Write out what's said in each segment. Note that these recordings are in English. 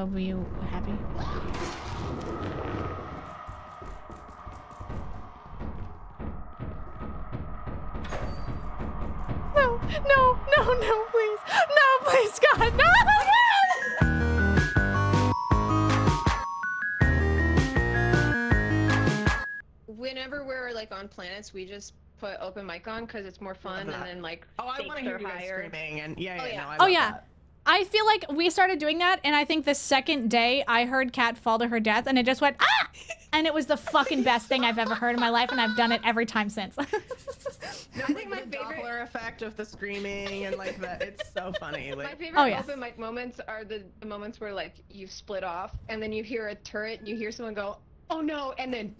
I'll be happy. No, no, no, no, please. No, please, God, no! Whenever we're like on planets, we just put open mic on because it's more fun and then like I want to hear you guys screaming and yeah. I feel like we started doing that, and I think the second day I heard Kat fall to her death, and it just went, ah! And it was the fucking best thing I've ever heard in my life, and I've done it every time since. No, I think my favorite Doppler effect of the screaming and like that, it's so funny. Like, my favorite open mic moments are the moments where like you split off, and then you hear a turret, and you hear someone go, oh no, and then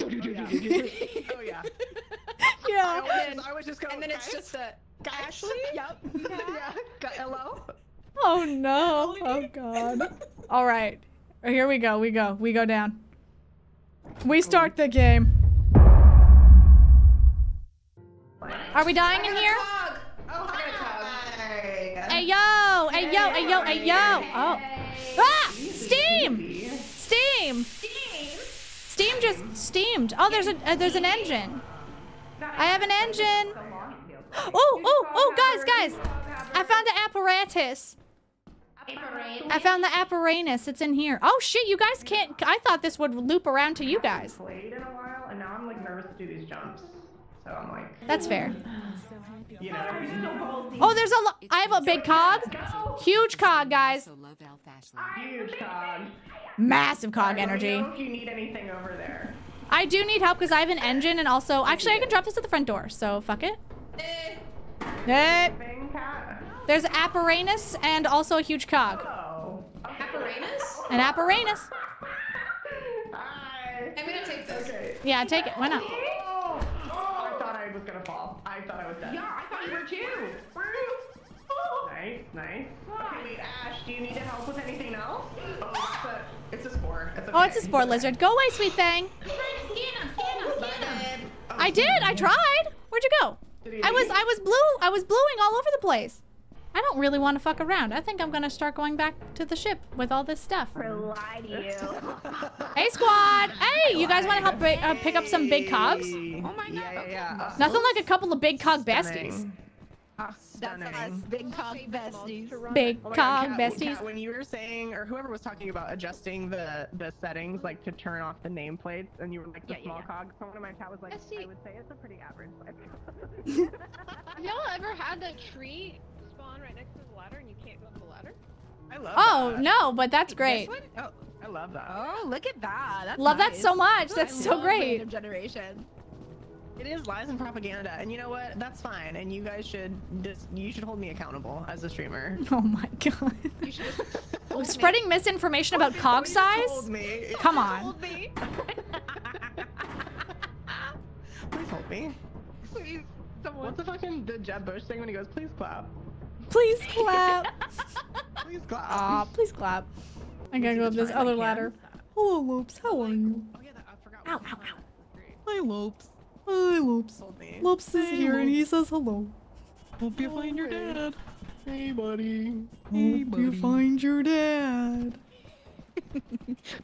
Yeah. I was just going, and then it's just a, Ashley? Yep. Yeah. Hello? Oh no, oh God. All right, here we go, we go down. We start the game. Are we dying in here? Oh, hey yo, hey yo, hey yo, hey yo. Oh, ah, steam, steam. Steam just steamed. Oh, there's an engine. I have an engine. Oh, oh, oh, guys, guys. I found the apparatus. I found the apparatus. It's in here. Oh shit, you guys can't. I thought this would loop around to you guys. I haven't played in a while, and now I'm like nervous to do these jumps. So I'm like. That's fair. You know. Oh, there's a lot. I have a big cog. Huge cog, guys. Huge cog. Massive cog energy. I don't know if you need anything over there. I do need help because I have an engine, and also actually I can drop this at the front door. So fuck it. There's apparatus and also a huge cog. Oh. Apparatus? An apparatus. I'm gonna take this. Okay. Yeah, take it. Why not? Oh, I thought I was gonna fall. I thought I was dead. Yeah, I thought you were too. Nice, nice. Okay, wait, Ash, do you need help with anything else? Oh, it's a spore. It's okay. Oh, it's a spore lizard. Go away, sweet thing. Scan him. I did. I tried. Where'd you go? I was bluing all over the place. I don't really want to fuck around. I think I'm gonna start going back to the ship with all this stuff. Rely to you. Hey squad! Hey, you guys want to help pick up some big cogs? Oh my god! Yeah, yeah, yeah. Nothing like a couple of big cog besties. That's us, big cog besties. Big cog besties. When you were saying, or whoever was talking about adjusting the settings, like to turn off the nameplates, and you were like the small cog, someone in my chat was like, I would say it's a pretty average life. Have y'all ever had that tree spawn right next to the ladder and you can't go up the ladder? I love that. Oh no, but that's great. Oh, I love that. Oh, look at that. That's love nice. That so much. That's so great. Random generation. It is lies and propaganda, and you know what? That's fine, and you guys should you should hold me accountable as a streamer. Oh my god! You should spreading misinformation about cog size? Come on! Please hold me. Please, someone. What's the fucking Jeb Bush thing when he goes, "Please clap"? Please clap. Please clap. Aw, please clap. I gotta go up this other ladder. Hello, Loops. How are you? Oh yeah, I forgot. Ow, ow, ow. Hi, Loops. Hi, Loops. Loops is here and he says hello. Hope you find your dad. Hey, buddy. Hope you find your dad.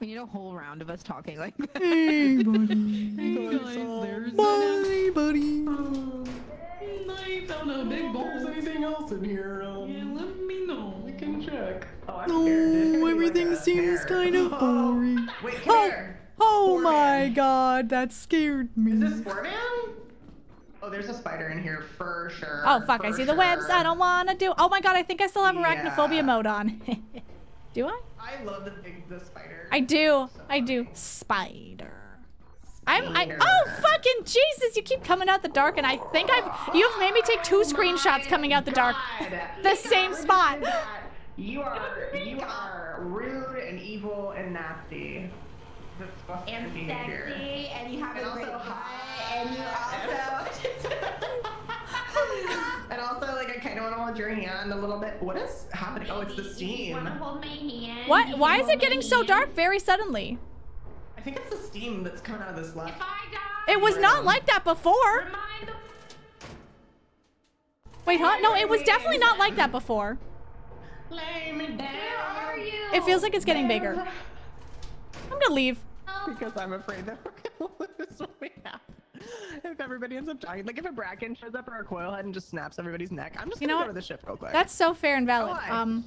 We need a whole round of us talking like that. Hey, buddy. Hey, guys, there's bye, buddy. I found a big bowl. Is anything else in here? Yeah, let me know. We can check. No, everything seems kind of boring. Wait, come here. Oh my god, that scared me. Is this Spore Man? Oh, there's a spider in here for sure. Oh fuck, I see the webs. I don't wanna do. Oh my god, I think I still have arachnophobia mode on. Do I? I love the spider. I do. So I do. Spider. Oh fucking Jesus! You keep coming out the dark, and I think you've made me take two screenshots coming out the dark, the same spot. You are rude and evil and nasty. And sexy, and you have a great high, and you also... and also, like, I kind of want to hold your hand a little bit. What is happening? Oh, it's the steam. You want to hold my hand? What? Why is it getting so dark very suddenly? I think it's the steam that's coming out of this left. If I die, it was not like that before. Wait, huh? No, it was definitely not like that before. Lay me down. Where are you? It feels like it's getting bigger. I'm gonna leave. Because I'm afraid that we're gonna lose what we have. If everybody ends up dying, like if a Bracken shows up or a Coil Head and just snaps everybody's neck, I'm just gonna go to the ship real quick. That's so fair and valid. Oh,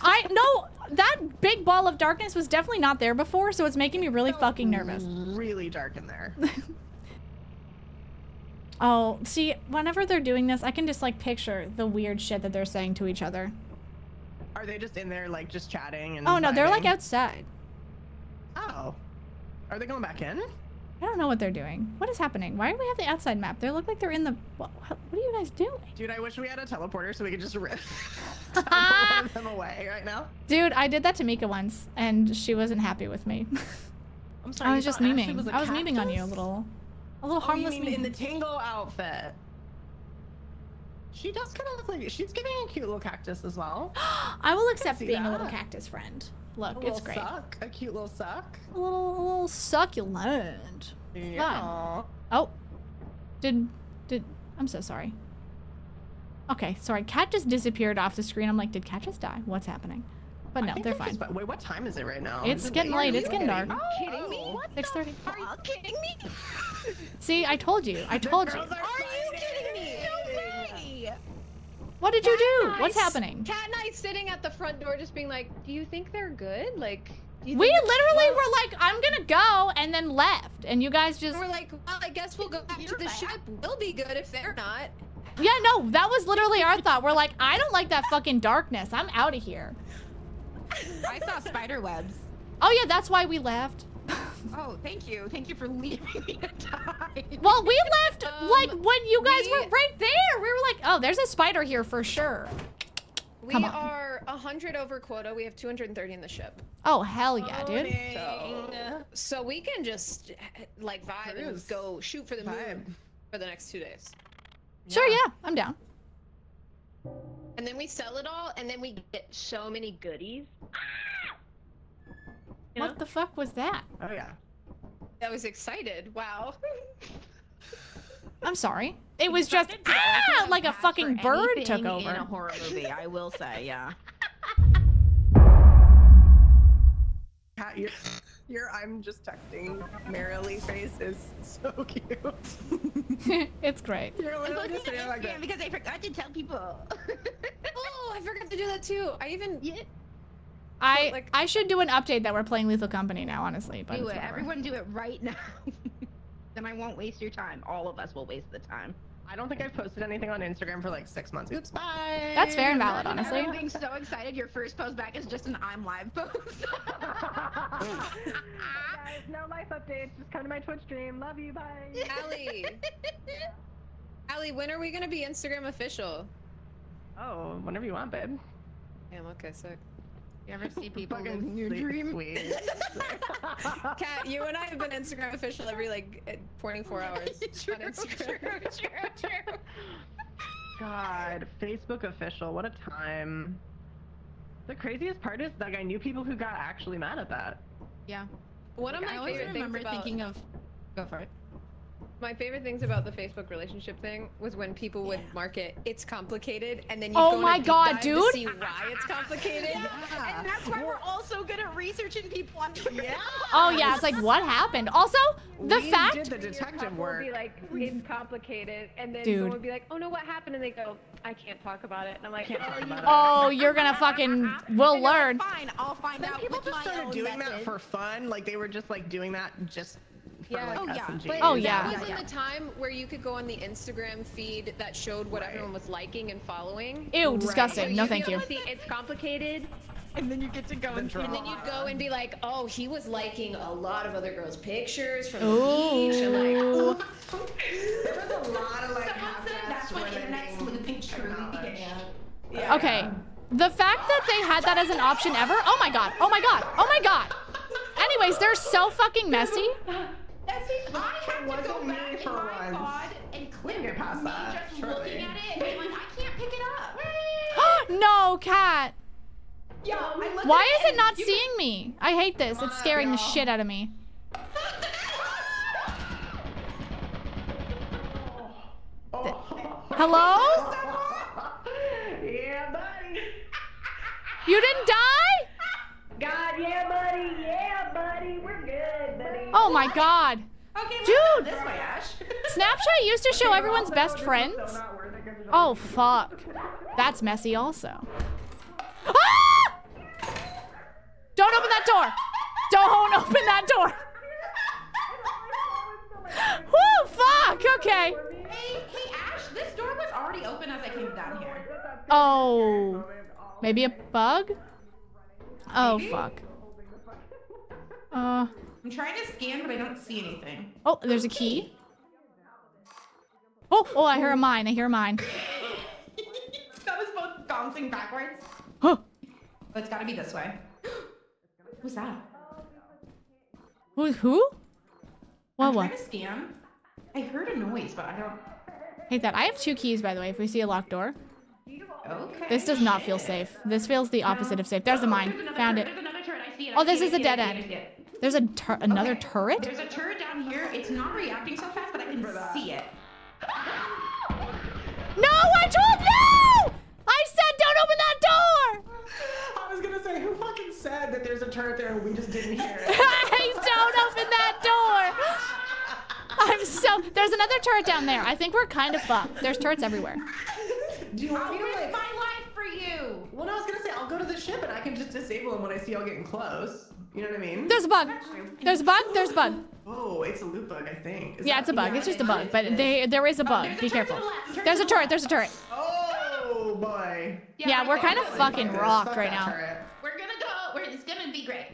I no, that big ball of darkness was definitely not there before, so it's making me really fucking nervous. Really dark in there. Oh, see, whenever they're doing this, I can just like picture the weird shit that they're saying to each other. Are they just in there like just chatting and? Oh no, they're like outside. Oh, are they going back in? I don't know what they're doing. What is happening? Why do we have the outside map? They look like they're in the... What are you guys doing? Dude, I wish we had a teleporter so we could just rip them away right now. Dude, I did that to Mika once, and she wasn't happy with me. I'm sorry, I was just memeing. I was memeing on you a little harmless meme. In the Tingle outfit. She does kind of look like... She's giving a cute little cactus as well. I will accept being a little cactus friend. Look, it's great. Suck. A cute little suck. A little succulent. Yeah. Oh, I'm so sorry. Okay, sorry. Kat just disappeared off the screen. I'm like, did Kat just die? What's happening? But no, they're fine. Wait, what time is it right now? It's getting late. It's getting dark. Are you kidding me? 6:30. Are you kidding me? See, I told you. I told you. Are you kidding me? No way. What did you do? What's happening? Kat and I sitting at the front door just being like, do you think they're good? Like, we literally were like, I'm gonna go, and then left. And you guys just... We're like, well, I guess we'll go back to the ship. We'll be good if they're not. Yeah, no, that was literally our thought. We're like, I don't like that fucking darkness. I'm out of here. I saw spider webs. Oh yeah, that's why we left. Oh, thank you. Thank you for leaving me to die. Well, we left like when you guys were right there. We were like, oh, there's a spider here for sure. We are 100 over quota. We have 230 in the ship. Oh, hell yeah, dude. So we can just like vibe and go shoot for the moon for the next 2 days. Sure, yeah, I'm down. And then we sell it all, and then we get so many goodies. You know? What the fuck was that? Oh yeah. I was excited. Wow. I'm sorry. It was just like a fucking bird took over. In a horror movie, I will say, yeah. Kat, your I'm just texting merrily face is so cute. It's great. You're literally just saying like that. Because I forgot to tell people. Oh, I forgot to do that too. I even. Yeah. I should do an update that we're playing Lethal Company now, honestly. But do it. Everyone do it right now. Then I won't waste your time. All of us will waste the time. I don't think I've posted anything on Instagram for like 6 months. Oops, bye. That's fair and valid, honestly. I'm being so excited. Your first post back is just an I'm live post. Guys, no life updates. Just come to my Twitch stream. Love you. Bye. Allie. Allie, when are we going to be Instagram official? Oh, whenever you want, babe. Damn, okay, sick. You ever see people live in your dream? Kat, you and I have been Instagram official every like 24 hours on Instagram. True. God, Facebook official, what a time. The craziest part is like I knew people who got actually mad at that. Yeah. One of my favorite things about... Go for it. My favorite things about the Facebook relationship thing was when people would mark it, it's complicated, and then you go on a deep dive to see why it's complicated. Yeah. And that's why we're all so good at researching people on Twitter. Yeah. Oh yeah, it's like, what happened? Also, the fact- did the detective work. Would be like, it's complicated, and then someone would be like, oh no, what happened? And they go, I can't talk about it. And I'm like, oh, you're gonna fucking, we'll learn. Like, fine, I'll find out. People just started doing that for fun. Like they were just like doing that just like that was in the time where you could go on the Instagram feed that showed what everyone was liking and following. Ew, disgusting. So no, thank you. See, it's complicated, and then you get to go and then you go and be like, oh, he was liking a lot of other girls' pictures from the beach, and like, there was a lot of like. That's when internet sleuthing truly began. Yeah. Okay, the fact that they had that as an option ever. Oh my god. Oh my god. Oh my god. Anyways, they're so fucking messy. That's it. I have to go back in my pod and click me just looking at it and being like, I can't pick it up. No, Kat. Yo, why is it not seeing me? I hate this. It's scaring the shit out of me. Hello? Yeah, buddy. You didn't die? God, yeah, buddy. Yeah, buddy. We're good, buddy. Oh my God. Okay, well, dude. This way, Ash. Snapchat used to show everyone's best friends. Oh fuck. That's messy also. Ah! Don't open that door. Don't open that door. Woo, fuck. Okay. Hey, Ash, this door was already open as I came down here. Oh. Maybe a bug? Oh, fuck. I'm trying to scan, but I don't see anything. Oh, there's a key. Oh, I hear a mine. I hear a mine. That was both bouncing backwards. Huh. But it's gotta be this way. Who's that? Who? What? I'm trying to scan. I heard a noise, but I don't... Hate that. I have 2 keys, by the way, if we see a locked door. Okay. This does not feel safe. This feels the opposite of safe. There's a mine. Found it. Oh, this is a dead end. There's another turret? There's a turret down here. It's not reacting so fast, but I can see it. No, I told you! I said don't open that door! I was gonna say, who fucking said that there's a turret there and we just didn't hear it? Hey, don't open that door! There's another turret down there. I think we're kind of fucked. There's turrets everywhere. Do you want me to like... my life for you? Well, no, I was gonna say, I'll go to the ship and I can just disable them when I see y'all getting close. You know what I mean? There's a bug. There's a bug. There's a bug. Oh, it's a loot bug, I think. Is yeah, it's a bug. Yeah, it's just a bug, but there is a bug. Be careful. There's a turret. There's a turret. Oh, boy. Yeah, we're kind of fucking rocked right now. We're gonna go. It's gonna be great.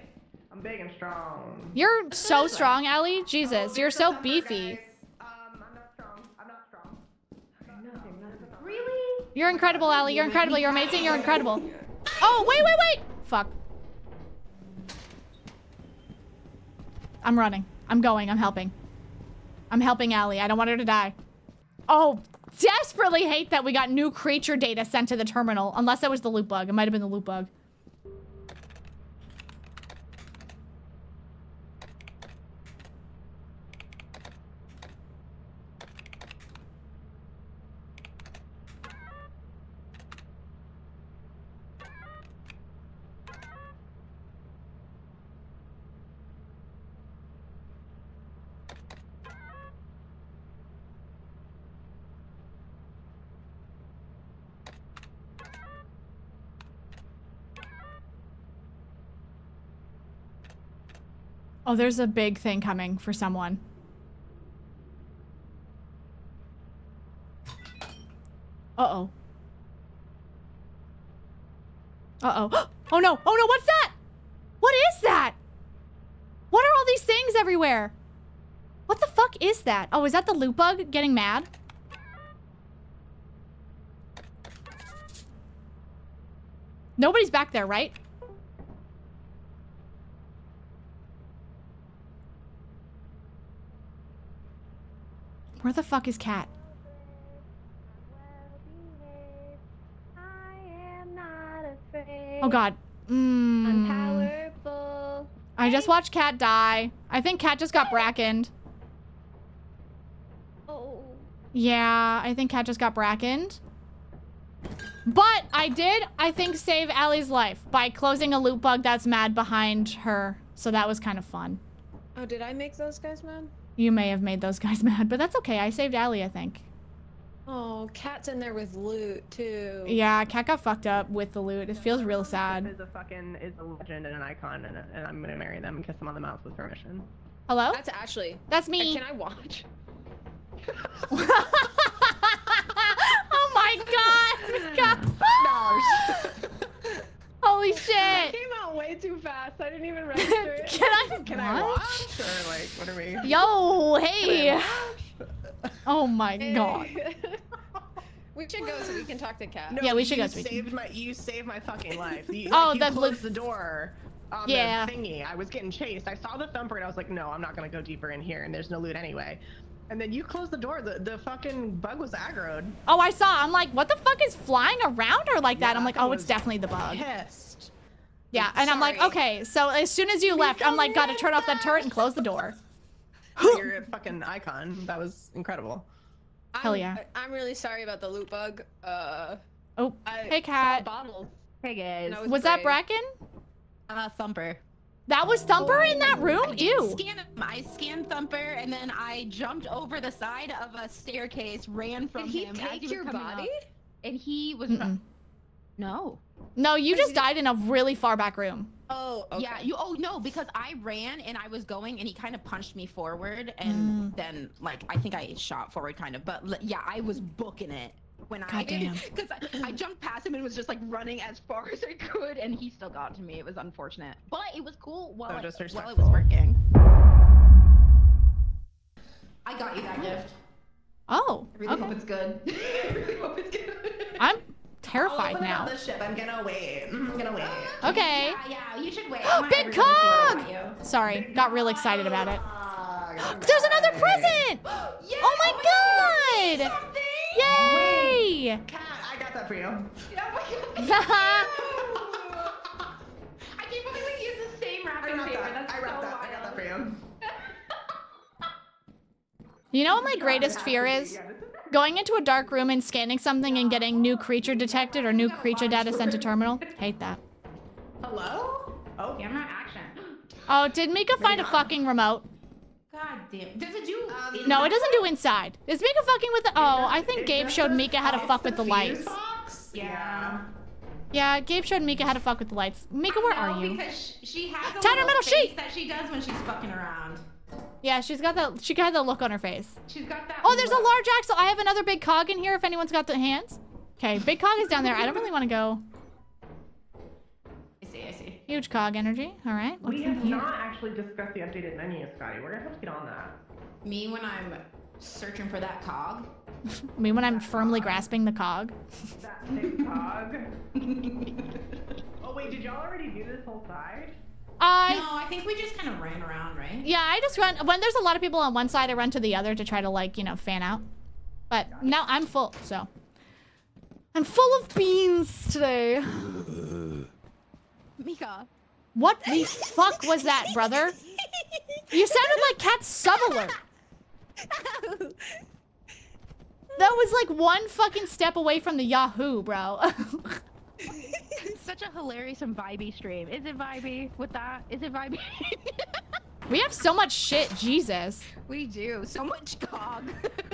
I'm big and strong. You're so strong, Allie. Jesus, you're so beefy. You're incredible, Allie. You're incredible. You're amazing. You're incredible. Oh, wait. Fuck. I'm running. I'm going. I'm helping. I'm helping Allie. I don't want her to die. Oh, desperately hate that we got new creature data sent to the terminal. Unless that was the loot bug. It might have been the loot bug. Oh, there's a big thing coming for someone. Uh-oh. Uh-oh. Oh, no. Oh, no. What's that? What is that? What are all these things everywhere? What the fuck is that? Oh, is that the loot bug getting mad? Nobody's back there, right? Where the fuck is Kat? I am not afraid. Oh God. I'm powerful. I just watched Kat die. I think Kat just got brackened. Oh. Yeah, I think Kat just got brackened. But I did, I think, save Allie's life by closing a loot bug that's mad behind her. So that was kind of fun. Oh, did I make those guys mad? You may have made those guys mad, but that's okay. I saved Allie, I think. Oh, Kat's in there with loot, too. Yeah, Kat got fucked up with the loot. It feels real sad. Is a fucking, is a legend and an icon, and I'm gonna marry them and kiss them on the mouth with permission. Hello? That's Ashley. That's me. Can I watch? Oh my God! Holy shit! I came out way too fast. I didn't even register it. Can I watch? Or like, what are we? Yo, hey! Oh my God. We should go so we can talk to Kat. No, yeah, we should go. You saved my fucking life. You, oh, that closed the door. Yeah. The thingy. I was getting chased. I saw the thumper and I was like, no, I'm not gonna go deeper in here. And there's no loot anyway. And then you closed the door. The fucking bug was aggroed. Oh, I saw. I'm like, what the fuck is flying around her like that? I'm like, oh, it's definitely the bug. Pissed. Yeah, and sorry. I'm like, okay. So as soon as you left, I'm like, gotta turn off that turret and close the door. You're a fucking icon. That was incredible. Hell yeah. I'm really sorry about the loot bug. Oh, hey Kat. Hey guys. Was that Bracken? Thumper. That was Thumper in that room? Ew. I scanned Thumper and then I jumped over the side of a staircase, ran from him. Did he take your body? And he was... No. No, you just died in a really far back room. Oh, okay. Yeah, you, oh no, because I ran and I was going and he kind of punched me forward and then like, I think I shot forward kind of, but yeah, I was booking it when because I jumped past him and was just like running as far as I could and he still got to me. It was unfortunate, but it was cool while, while it was working. I got you that gift. Oh, I really hope it's good. I really hope it's good. I'm terrified now. The ship. I'm gonna wait. I'm gonna wait. Okay. Yeah, yeah, you should wait. Big Cog! Sorry, got real excited about it. There's another present! Yeah, oh my god! Yay! Kat, I got that for you. I can't believe we used the same wrapping paper. That's I got that for you. You know what my greatest fear is? Going into a dark room and scanning something and getting new creature detected or new creature data sent to terminal. Hate that. Hello? Oh, yeah, I'm not action. Oh, did Mika find a fucking remote? God damn. Does it do No, it doesn't do inside. Is Mika fucking with the... Oh, I think Gabe showed Mika how to fuck with the lights. Yeah. Yeah, Gabe showed Mika how to fuck with the lights. Mika, where are you? Because she has a little face that she does when she's fucking around. Yeah, she's got that. She got the look on her face. She's got that. Oh, there's a large axle. I have another big cog in here. If anyone's got the hands. Okay, big cog is down there. I don't really want to go. I see. I see. Huge cog energy. All right. We have not actually discussed the updated menu, Scotty. We're gonna have to get on that. Me when I'm searching for that cog. Me when I'm firmly grasping the cog. That big cog. Oh wait, did y'all already do this whole side? No, I think we just kind of ran around, right? Yeah, I just run. When there's a lot of people on one side, I run to the other to try to, like, you know, fan out. But now I'm full, so. I'm full of beans today. Mika. What the fuck was that, brother? You sounded like Kat Subbler. That was, like, one fucking step away from the Yahoo, bro. It's such a hilarious and vibey stream. Is it vibey with that? Is it vibey? We have so much shit, Jesus. We do. So much cog.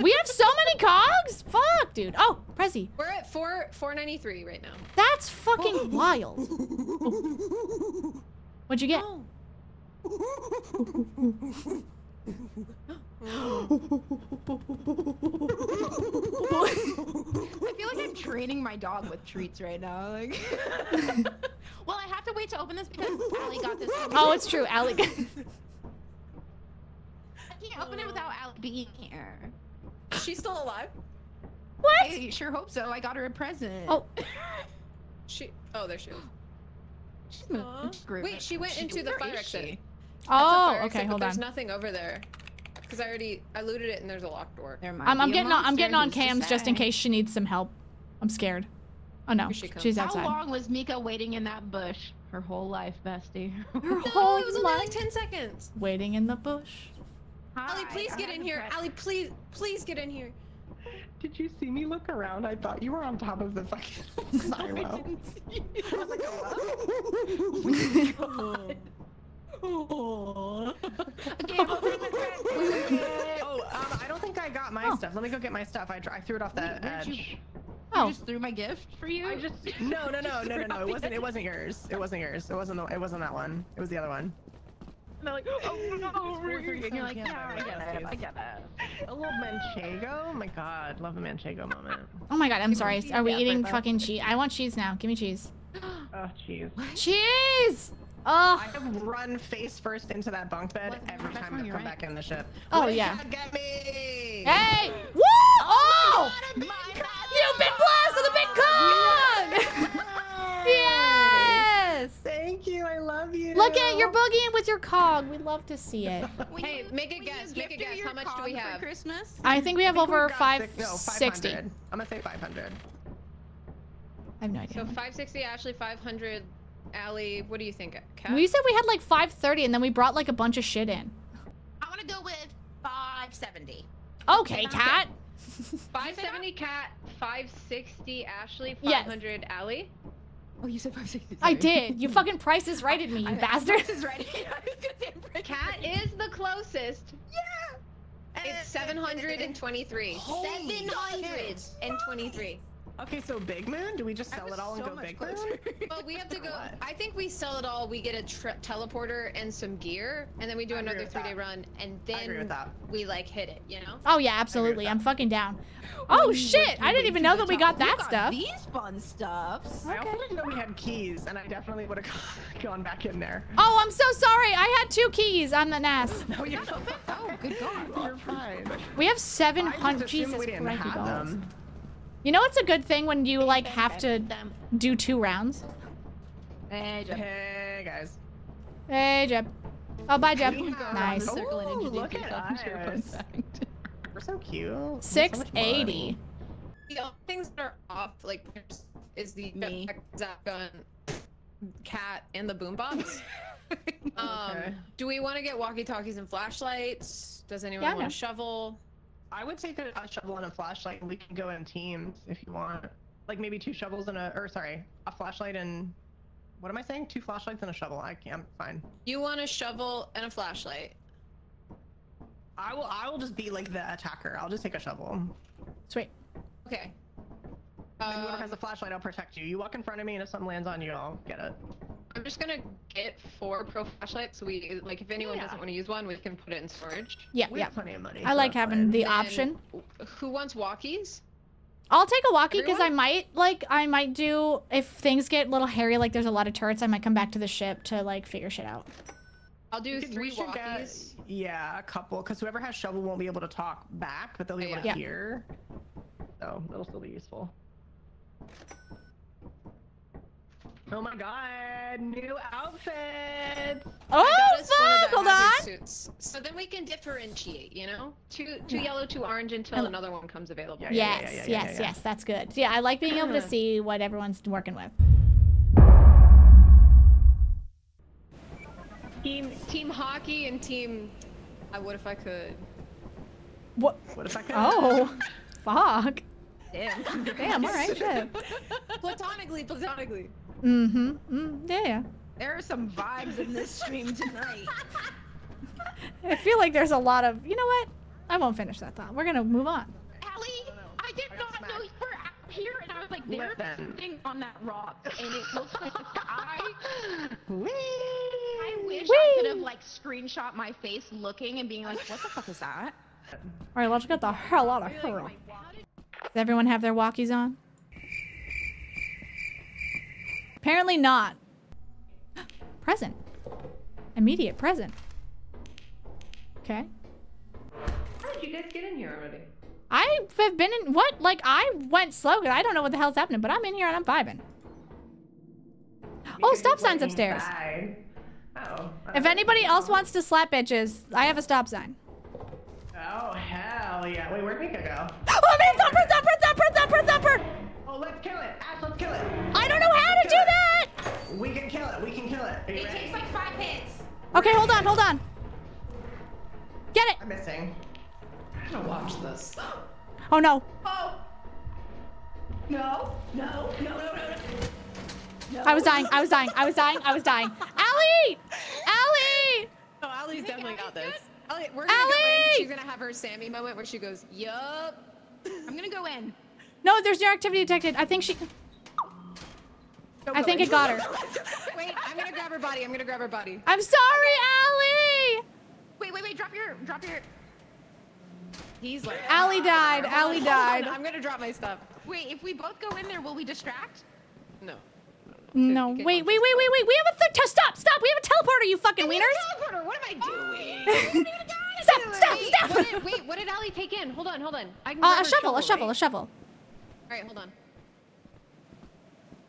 We have so many cogs? Fuck, dude. Oh, Prezi. We're at 493 right now. That's fucking wild. Oh. What'd you get? Oh. I feel like I'm training my dog with treats right now. Like, well, I have to wait to open this because Allie got this. Oh, it's true, Allie. I can't open it without Allie being here. She's still alive. What? I sure hope so. I got her a present. Oh. She. Oh, there she is. She's moved. Wait, she went into the fire exit. Oh, okay, hold on. There's nothing over there, because I already looted it, and there's a locked door. I'm getting on cams just in case she needs some help. I'm scared. Oh no, she's outside. How long was Mika waiting in that bush? Her whole life, bestie. Her whole life. It was only like 10 seconds. Waiting in the bush. Allie, please get in here. Allie, please get in here. Did you see me look around? I thought you were on top of the fucking silo. I was like, oh my god. Oh. Okay, I don't think I got my stuff. Let me go get my stuff. I threw it off the edge. You just threw my gift for you? I just no. It wasn't yours. It wasn't that one. It was the other one. And they're like, oh no, you're like, yeah, I get it. A little manchego. Oh my god, love a manchego moment. Oh my god, I'm sorry. Are we eating fucking cheese? I want cheese now. Give me cheese. Oh, cheese. Cheese! Oh. I have run face first into that bunk bed every time I come back in the ship. Oh, yeah. Get me? Hey! Woo! Oh! You've been blessed with a big cog! Yes! Thank you, I love you. Look at you're boogieing with your cog. We love to see it. Hey, make a guess. How much do we have? Christmas? I think we have over 560. I'm gonna say 500. I have no idea. So 560, Ashley, 500. Allie, what do you think, Kat? We said we had like 530 and then we brought like a bunch of shit in. I want to go with 570. Okay, Kat. 570, Kat. 560, Ashley. 500, Allie. Oh, you said 5 seconds. I did. You fucking Price is Right at me, you bastard. Price is Right. Kat is the closest. Yeah. It's 723. 723. Okay, so Big Man? Do we just sell it all and go Big Man? Well, we have to go. I think we sell it all. We get a teleporter and some gear, and then we do another 3-day run, and then we like hit it, you know? Oh yeah, absolutely. I'm fucking down. Oh shit! I didn't even know that we got that stuff. These fun stuffs. I also didn't know we had keys, and I definitely would have gone back in there. Oh, I'm so sorry. I had 2 keys. I'm an ass. No, you're fine. Oh, good God. You're fine. We have 700. Jesus Christ. You know it's a good thing when you like have to do 2 rounds? Hey, Jeb. Hey, guys. Hey, Jeb. Oh, bye, Jeb. Nice. Ooh, look at us. We're so cute. 680. The only things that are off, like, is the Zap gun, Kat, and the boombox. Do we want to get walkie-talkies and flashlights? Does anyone want a shovel? I would take a shovel and a flashlight, and we can go in teams if you want. Like maybe 2 shovels and a, or sorry, a flashlight and, what am I saying? 2 flashlights and a shovel. I can't, fine. You want a shovel and a flashlight? I will just be like the attacker. I'll just take a shovel. Sweet. Okay. And whoever has a flashlight, I'll protect you. You walk in front of me, and if something lands on you, I'll get it. I'm just gonna get 4 pro flashlights. We like if anyone doesn't want to use one, we can put it in storage. Yeah, we have plenty of money. I like having the option. Who wants walkies? I'll take a walkie because I might like do if things get a little hairy, like there's a lot of turrets. I might come back to the ship to like figure shit out. I'll do 3 walkies. Yeah, a couple because whoever has shovel won't be able to talk back, but they'll be able to hear. So that'll still be useful. Oh my God! New outfits. Oh fuck! Hold on. Suits. So then we can differentiate, you know? Two yellow, two orange until another one comes available. Yes. That's good. Yeah, I like being able to see what everyone's working with. Team hockey and team. What if I could? What? What if I could? Oh, fuck. Damn. Damn. All right. Shit. Platonically. Mm-hmm. Yeah. There are some vibes in this stream tonight. I feel like there's a lot of... You know what? I won't finish that thought. We're going to move on. Allie, I did not know you were out here, and I was like, there's something on that rock, and it looks like the sky. I wish I could have, like, screenshot my face looking and being like, what the fuck is that? All right, let's get the hell out of here. Does everyone have their walkies on? Apparently not. Present. Immediate present. Okay. How did you guys get in here already? I have been in, what? Like I went slow, I don't know what the hell's happening, but I'm in here and I'm vibing. Oh, stop signs upstairs. Oh. If anybody else wants to slap bitches, I have a stop sign. Oh, hell yeah. Wait, where'd Mika go? Oh man, Thumper! Oh, let's kill it. Ash, let's kill it. I don't know how to do that. We can kill it. It takes like 5 hits. Okay, hold on. Get it. I'm missing. I'm gonna watch this. Oh no. Oh. No. I was dying. Allie! Oh, Allie's definitely got this. Allie, we're gonna go in. She's gonna have her Sammy moment where she goes, yup. I'm gonna go in. No, there's no activity detected. I think she... I think it got her. Wait, I'm gonna grab her body. I'm sorry, Allie! Wait, drop your... He's like... Allie died, Allie died. I'm gonna drop my stuff. Wait, if we both go in there, will we distract? No. No, wait. We have a stop! We have a teleporter, you fucking wieners! Teleporter, what am I doing? Stop! Wait, what did Allie take in? Hold on. I can grab a shovel. All right, hold on.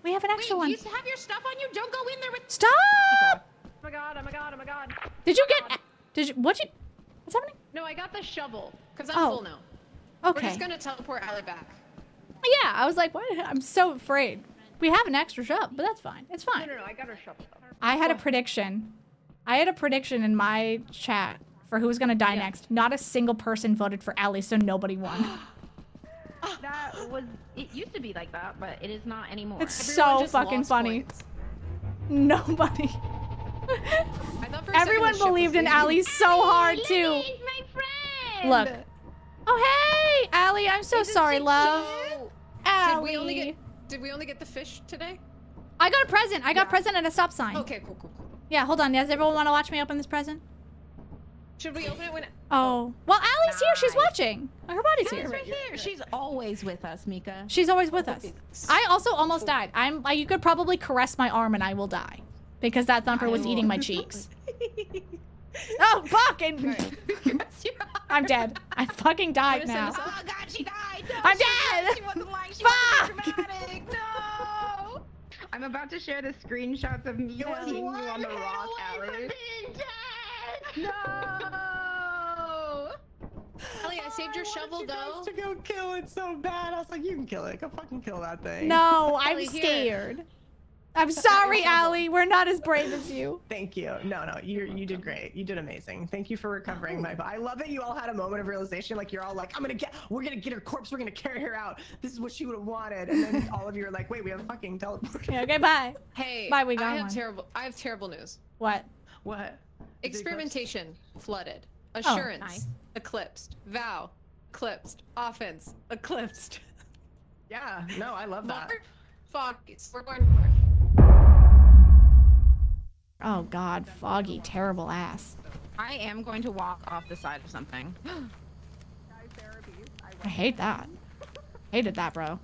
We have an extra one. You have your stuff on you. Don't go in there with. Stop! Okay. Oh my god. What's happening? No, I got the shovel because I'm full now. Okay. We're just gonna teleport Allie back. Yeah, I was like, what? I'm so afraid. We have an extra shovel, but that's fine. It's fine. No, I got her shovel. I had a prediction. In my chat for who was gonna die next. Not a single person voted for Allie, so nobody won. That It used to be like that, but it is not anymore. It's so fucking funny. Points. Nobody. Everyone believed in Allie so hard too. Lily's my friend. Look. Oh hey, Allie, I'm so sorry, love. Allie. Did we only get the fish today? I got a present. I got a present at a stop sign. Okay, cool. Yeah, hold on. Does everyone want to watch me open this present? Should we open it when? Oh, well, Allie's here. She's watching. Her body's here. Right here. She's always with us, Mika. She's always with us. I also almost died. You could probably caress my arm and I will die, because that thumper was eating my cheeks. Oh fucking! I'm dead. I fucking died now. Oh god, she died. No, I'm dead. She wasn't lying. She wasn't dramatic. No. I'm about to share the screenshots of me seeing you on the rock, Allie. No! Allie, I saved your shovel, though. To go kill it so bad. I was like, you can kill it. Go fucking kill that thing. No, I'm scared. I'm sorry, Allie. We're not as brave as you. Thank you. No, you did great. You did amazing. Thank you for recovering my. I love that you all had a moment of realization. Like you're all like, we're gonna get her corpse. We're gonna carry her out. This is what she would have wanted. And then all of you are like, wait, we have a fucking teleport. Yeah, okay, bye. Hey, bye. We got I have terrible news. What? What? Experimentation flooded. Assurance eclipsed. Vow eclipsed. Offense eclipsed. Yeah, no, I love that. Foggy. Oh god, Foggy, terrible ass. I am going to walk off the side of something. I hate that. Hated that, bro.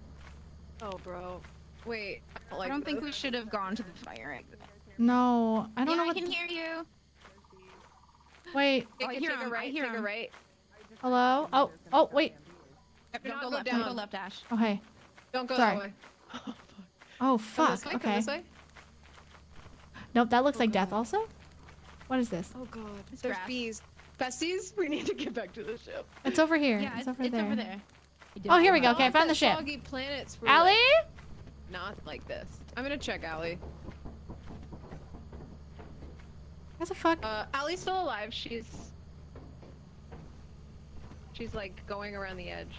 Oh, bro. Wait, I don't think we should have gone to the fire exit. No, I don't know. I can hear you. Wait. Take a right. Hello? Oh, wait. Don't go left. Don't go left, Ash. Oh, hey. Don't go that way. Oh, fuck. Go this way, okay. Go this way. Nope, that looks like death also. What is this? Oh, God. There's bees. Besties, we need to get back to the ship. It's over here. Yeah, it's over there. Oh, here we go. Okay, I found the ship. Foggy planets were Allie? Not like this. I'm going to check Allie. What the fuck? Allie's still alive. She's like going around the edge.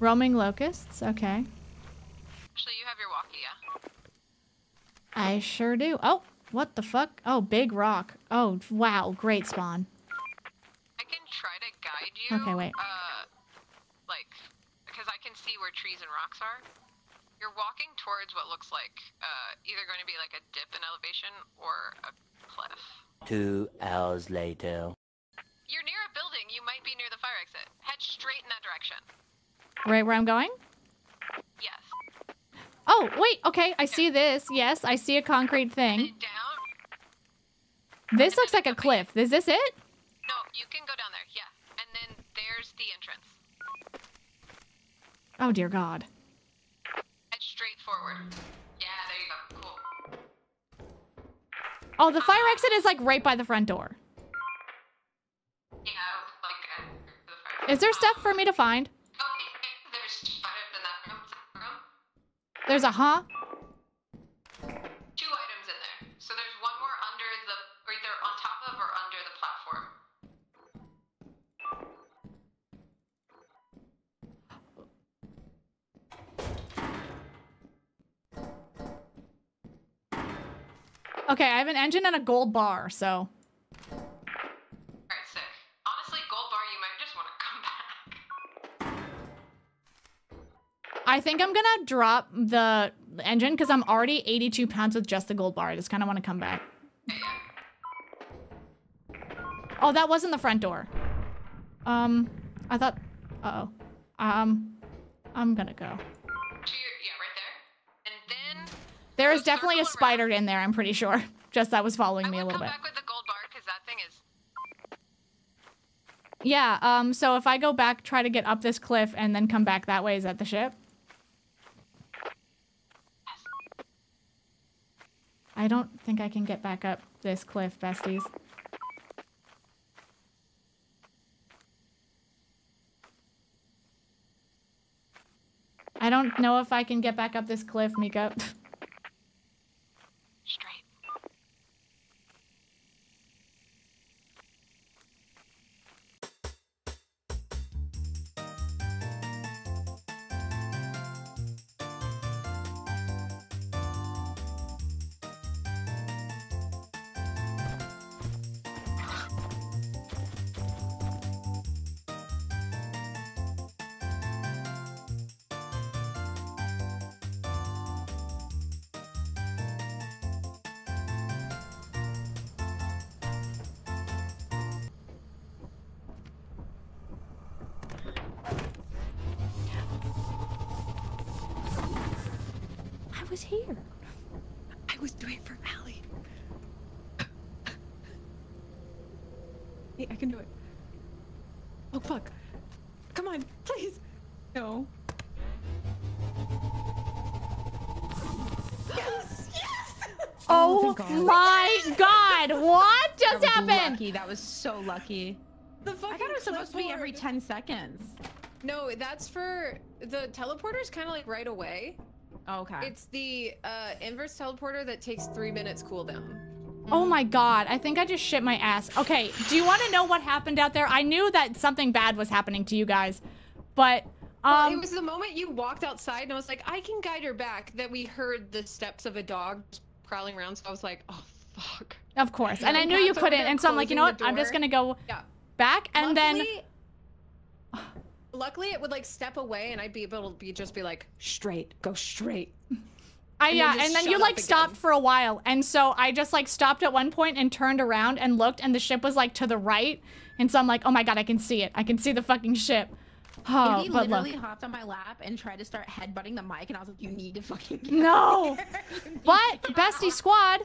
Roaming locusts? Okay. Actually, you have your walkie, yeah? I sure do. Oh, what the fuck? Oh, big rock. Oh, wow. Great spawn. I can try to guide you. Okay, wait. Like, because I can see where trees and rocks are. You're walking towards what looks like either going to be like a dip in elevation or a cliff. 2 hours later. You're near a building. You might be near the fire exit. Head straight in that direction. Right where I'm going? Yes. Oh, wait. Okay, I see this. Yes, I see a concrete thing. Down. This looks like a cliff. Is this it? No, you can go down there. Yeah. And then there's the entrance. Oh, dear God. Head straight forward. Yeah, there you go. Cool. Oh, the fire exit is like right by the front door. Yeah, like the fire. Is there stuff for me to find? Okay, there's fire in that room. There's a Two items in there. So there's one more under the, or either on top of or under the platform. Okay, I have an engine and a gold bar, so. Alright, sick. Honestly, gold bar, you might just want to come back. I think I'm gonna drop the engine because I'm already 82 pounds with just the gold bar. I just kind of want to come back. Oh, that wasn't the front door. I thought, I'm gonna go. Yeah, right there. And then there is definitely a spider in there. I'm pretty sure. Just that was following me a little bit. Back with the gold bar because that thing is. Yeah. So if I go back, try to get up this cliff and then come back that way, is that the ship? I don't think I can get back up this cliff, besties. I don't know if I can get back up this cliff, Mika. Straight. was here. I was doing it for Allie. Hey, I can do it. Oh, fuck. Come on, please. No. Yes! Yes! Oh, oh my God. God. What just happened? Lucky. That was so lucky. The fucking I thought it was supposed to be every 10 seconds. No, that's for the teleporter's kind of like right away. Oh, okay. It's the inverse teleporter that takes 3 minutes cooldown. Oh my God, I think I just shit my ass. Okay, do you want to know what happened out there? I knew that something bad was happening to you guys, but... well, it was the moment you walked outside and I was like, I can guide her back, that we heard the steps of a dog prowling around, so I was like, oh fuck. Of course, and I knew you couldn't, and so I'm like, you know what, I'm just gonna go back, and then... Luckily, it would like step away and I'd be able to be, just be like, straight, go straight. And then you like stopped for a while, and so I just like stopped at one point and turned around and looked, and the ship was like to the right, and so I'm like, oh my God, I can see it, I can see the fucking ship. Oh, he literally hopped on my lap and tried to start headbutting the mic, and I was like, you need to fucking get out of here. But bestie squad,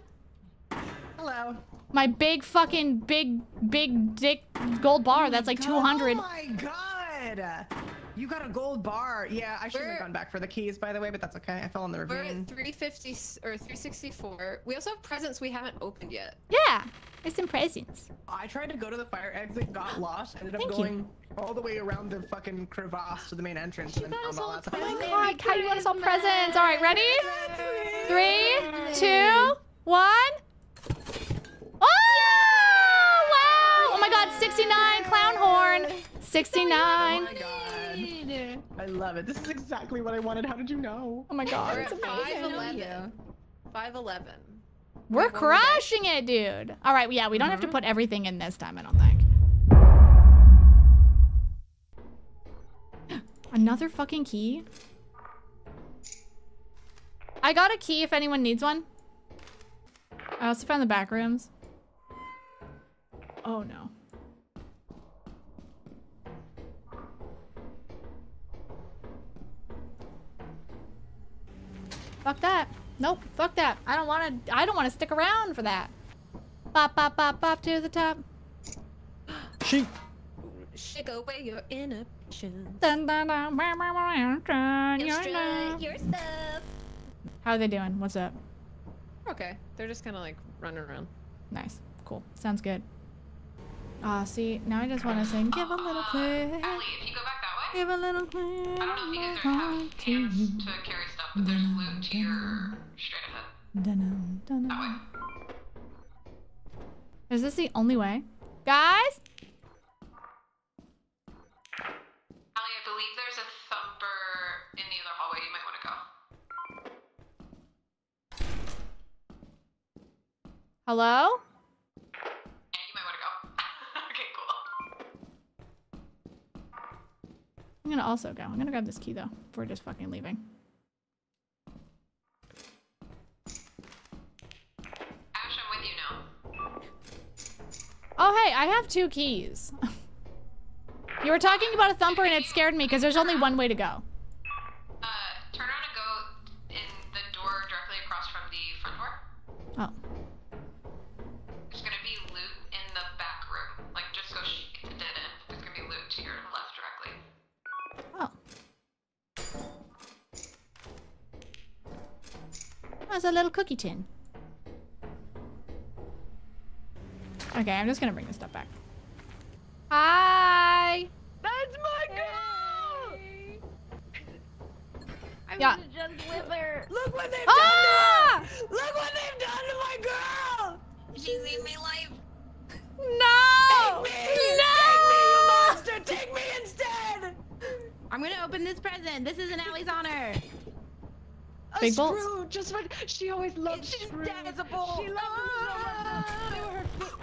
hello, my big fucking big dick gold bar. That's like 200. Oh my God. You got a gold bar. Yeah, I should have gone back for the keys, by the way, but that's okay. I fell on the ravine. We're at 350 or 364. We also have presents we haven't opened yet. Yeah, it's some presents. I tried to go to the fire exit, got lost, ended up going all the way around the fucking crevasse to the main entrance. And then all that. Oh my God, Kat, you want us all presents. All right, ready? 3, 2, 1. Oh! Wow! Oh my God, 69 clown horn. 69. Oh my God. I love it. This is exactly what I wanted. How did you know? Oh my God. It's amazing. 511. 511. We're crushing it, dude. All right. Yeah, we don't have to put everything in this time, I don't think. Another fucking key. I got a key if anyone needs one. I also found the back rooms. Oh, no. Fuck that. Nope. Fuck that. I don't want to stick around for that. Bop, bop, bop, bop to the top. Shake away your inhibitions. Your stuff. How are they doing? What's up? Okay. They're just kind of like running around. Nice. Cool. Sounds good. Ah, see, now I just want to sing. Give a little play. Allie, if you go back that way. Give a little play. I don't know if you guys have hands to carry stuff, but there's loot to your straight ahead. That way. Is this the only way? Guys? Allie, I believe there's a thumper in the other hallway. You might want to go. Hello? I'm gonna also go. I'm gonna grab this key though. We're just fucking leaving. Ash, I'm with you now. Oh hey, I have 2 keys. You were talking about a thumper and it scared me because there's only one way to go. Turn around and go in the door directly across from the front door. Oh. As a little cookie tin. Okay, I'm just gonna bring this stuff back. Hi! That's my girl! Hey. I mean, just with her. Look what they've done to her! Look what they've done to my girl! She leave me alive. No! Take me! No! Take me, you monster! Take me instead! I'm gonna open this present. This is in Allie's honor. A screw, just what she always loved. She's danceable. She loves her foot.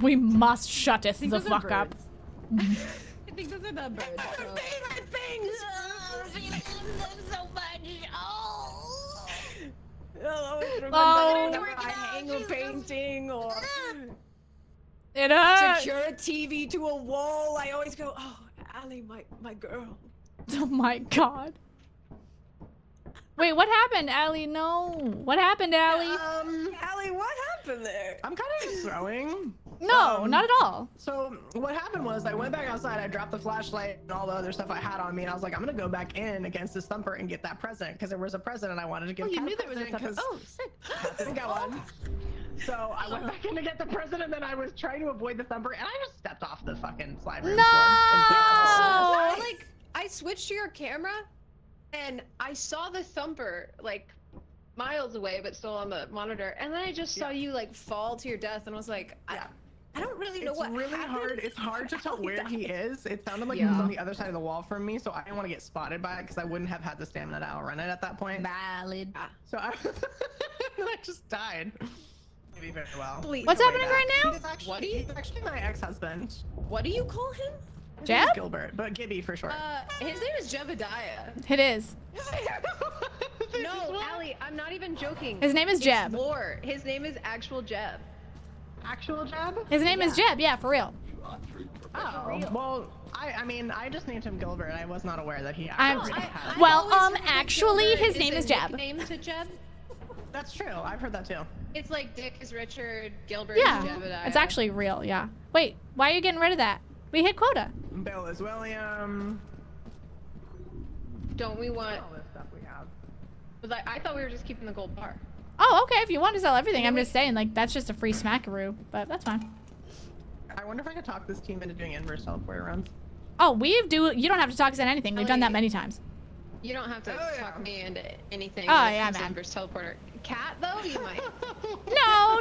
We must shut this the fuck up. I think those are the birds. They're my favorite things. Oh, she loves them so much. Oh. Angle painting or secure a TV to a wall. I always go, oh. Allie, my girl. Oh my god. Wait, what happened, Allie? No. What happened, Allie? Allie, what happened there? I'm kind of throwing. No, not at all. So what happened was I went back outside, I dropped the flashlight and all the other stuff I had on me, and I was like, I'm gonna go back in against this Thumper and get that present, because there was a present and I wanted to give Kat a present because I didn't get one. So I went back in to get the present, and then I was trying to avoid the Thumper, and I just stepped off the fucking slide room floor. No! Like, I switched to your camera, and I saw the Thumper, like, miles away, but still on the monitor. And then I just saw you like fall to your death, and was like, I don't really know what happened. It's really hard. It's hard to tell where he is. It sounded like he was on the other side of the wall from me, so I didn't want to get spotted by it because I wouldn't have had the stamina to outrun it at that point. Valid. So I just died. Maybe very well. What's happening right now? He's actually my ex-husband. What do you call him? Jeb? Gilbert, but Gibby for short. His name is Jebediah. It is. No, Allie, I'm not even joking. His name is Jeb. Lore. His name is actual Jeb. Actual Jeb? His name is Jeb, yeah, for real. Oh, for real. Well, I mean, I just named him Gilbert. I was not aware that he actually had. Well, actually, his name is Jeb. Name to Jeb? That's true. I've heard that too. It's like Dick is Richard, Gilbert is Jebediah. It's actually real, yeah. Wait, why are you getting rid of that? We hit quota. Bill is William. Don't we want... all this stuff we have. I thought we were just keeping the gold bar. Oh, okay. If you want to sell everything, I'm just saying, like, that's just a free smackaroo, but that's fine. I wonder if I could talk this team into doing inverse teleport runs. Oh, you don't have to talk us into anything. We've done that many times. You don't have to talk me into anything. Oh, yeah, man. Inverse teleporter. Kat, though, you might.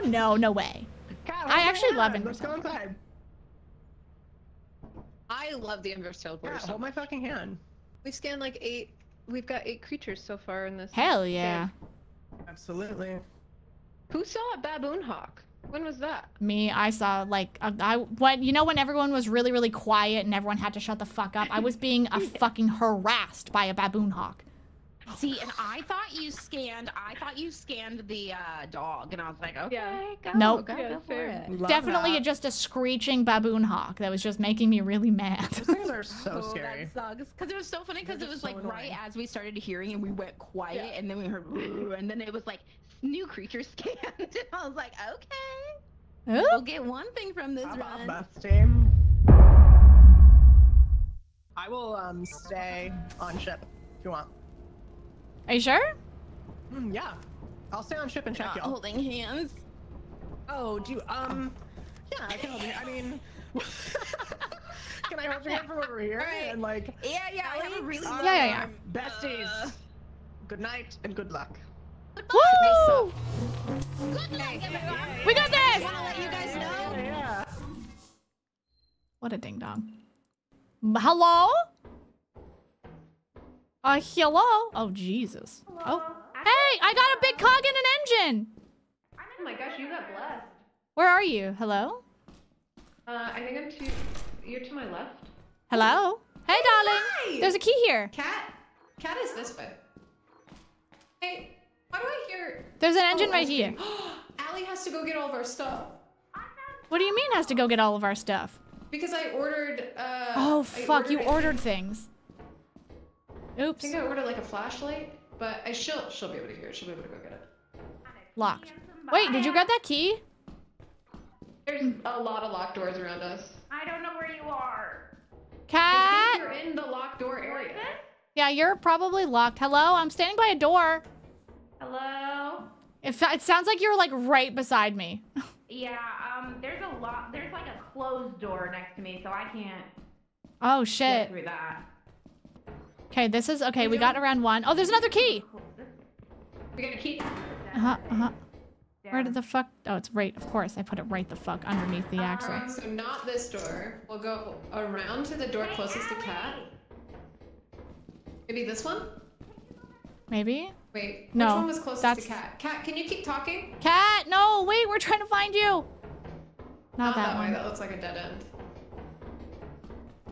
No way. Kat, I actually love inverse teleporter. Let's go inside. I love the inverse teleporter. Kat, hold my fucking hand. We've scanned like 8. We've got 8 creatures so far in this. Hell yeah. Game. Absolutely. Who saw a baboon hawk? When was that? Me. I saw like when everyone was really, really quiet and everyone had to shut the fuck up. I was being fucking harassed by a baboon hawk. See, and I thought you scanned the dog, and I was like, okay, go for it. Love Definitely that. Just a screeching baboon hawk that was just making me really mad. Those things are so scary. That sucks. Because it was so funny because it was so like annoying. Right as we started hearing and we went quiet, and then we heard, and then it was like, new creature scanned, and I was like, okay, we'll get one thing from this run. I will stay on ship if you want. Are you sure? Yeah. I'll stay on ship and check y'all. Holding hands. Oh, do you, yeah, I can hold you. I mean, can I hold your hand from over here? Right. And like, yeah, I have a really besties. Good night and good luck. Woo! Good night, everyone. We got this! I just wanna let you guys know. What a ding dong. Hello? Hello? Oh, Jesus. Hello. Oh, hey, I got a big cog and an engine. Oh my gosh, you got blessed. Where are you? Hello? I think you're to my left. Hello? Hey, darling. Hi. There's a key here. Kat is this way. Hey, why do I hear? There's an engine right here. Allie has to go get all of our stuff. What do you mean has to go get all of our stuff? Because I ordered, oh, fuck, you ordered things. Oops. I think I ordered like a flashlight, but she'll be able to hear it. She'll be able to go get it. Locked. Wait, did you grab that key? There's a lot of locked doors around us. I don't know where you are. Kat! You're in the locked door area. Yeah, you're probably locked. Hello? I'm standing by a door. Hello? It sounds like you're like right beside me. Yeah, there's like a closed door next to me, so I can't. Oh shit. Get through that. Okay, this is okay. We got around one. Oh, there's another key. We got a key. Where did the fuck? Oh, it's right. Of course, I put it right the fuck underneath the axle. Right, so not this door. We'll go around to the door closest to Kat. Maybe this one. Maybe. Wait. No. Which one was closest to Kat? Kat, can you keep talking? Kat, no. Wait, we're trying to find you. Not that way. That looks like a dead end.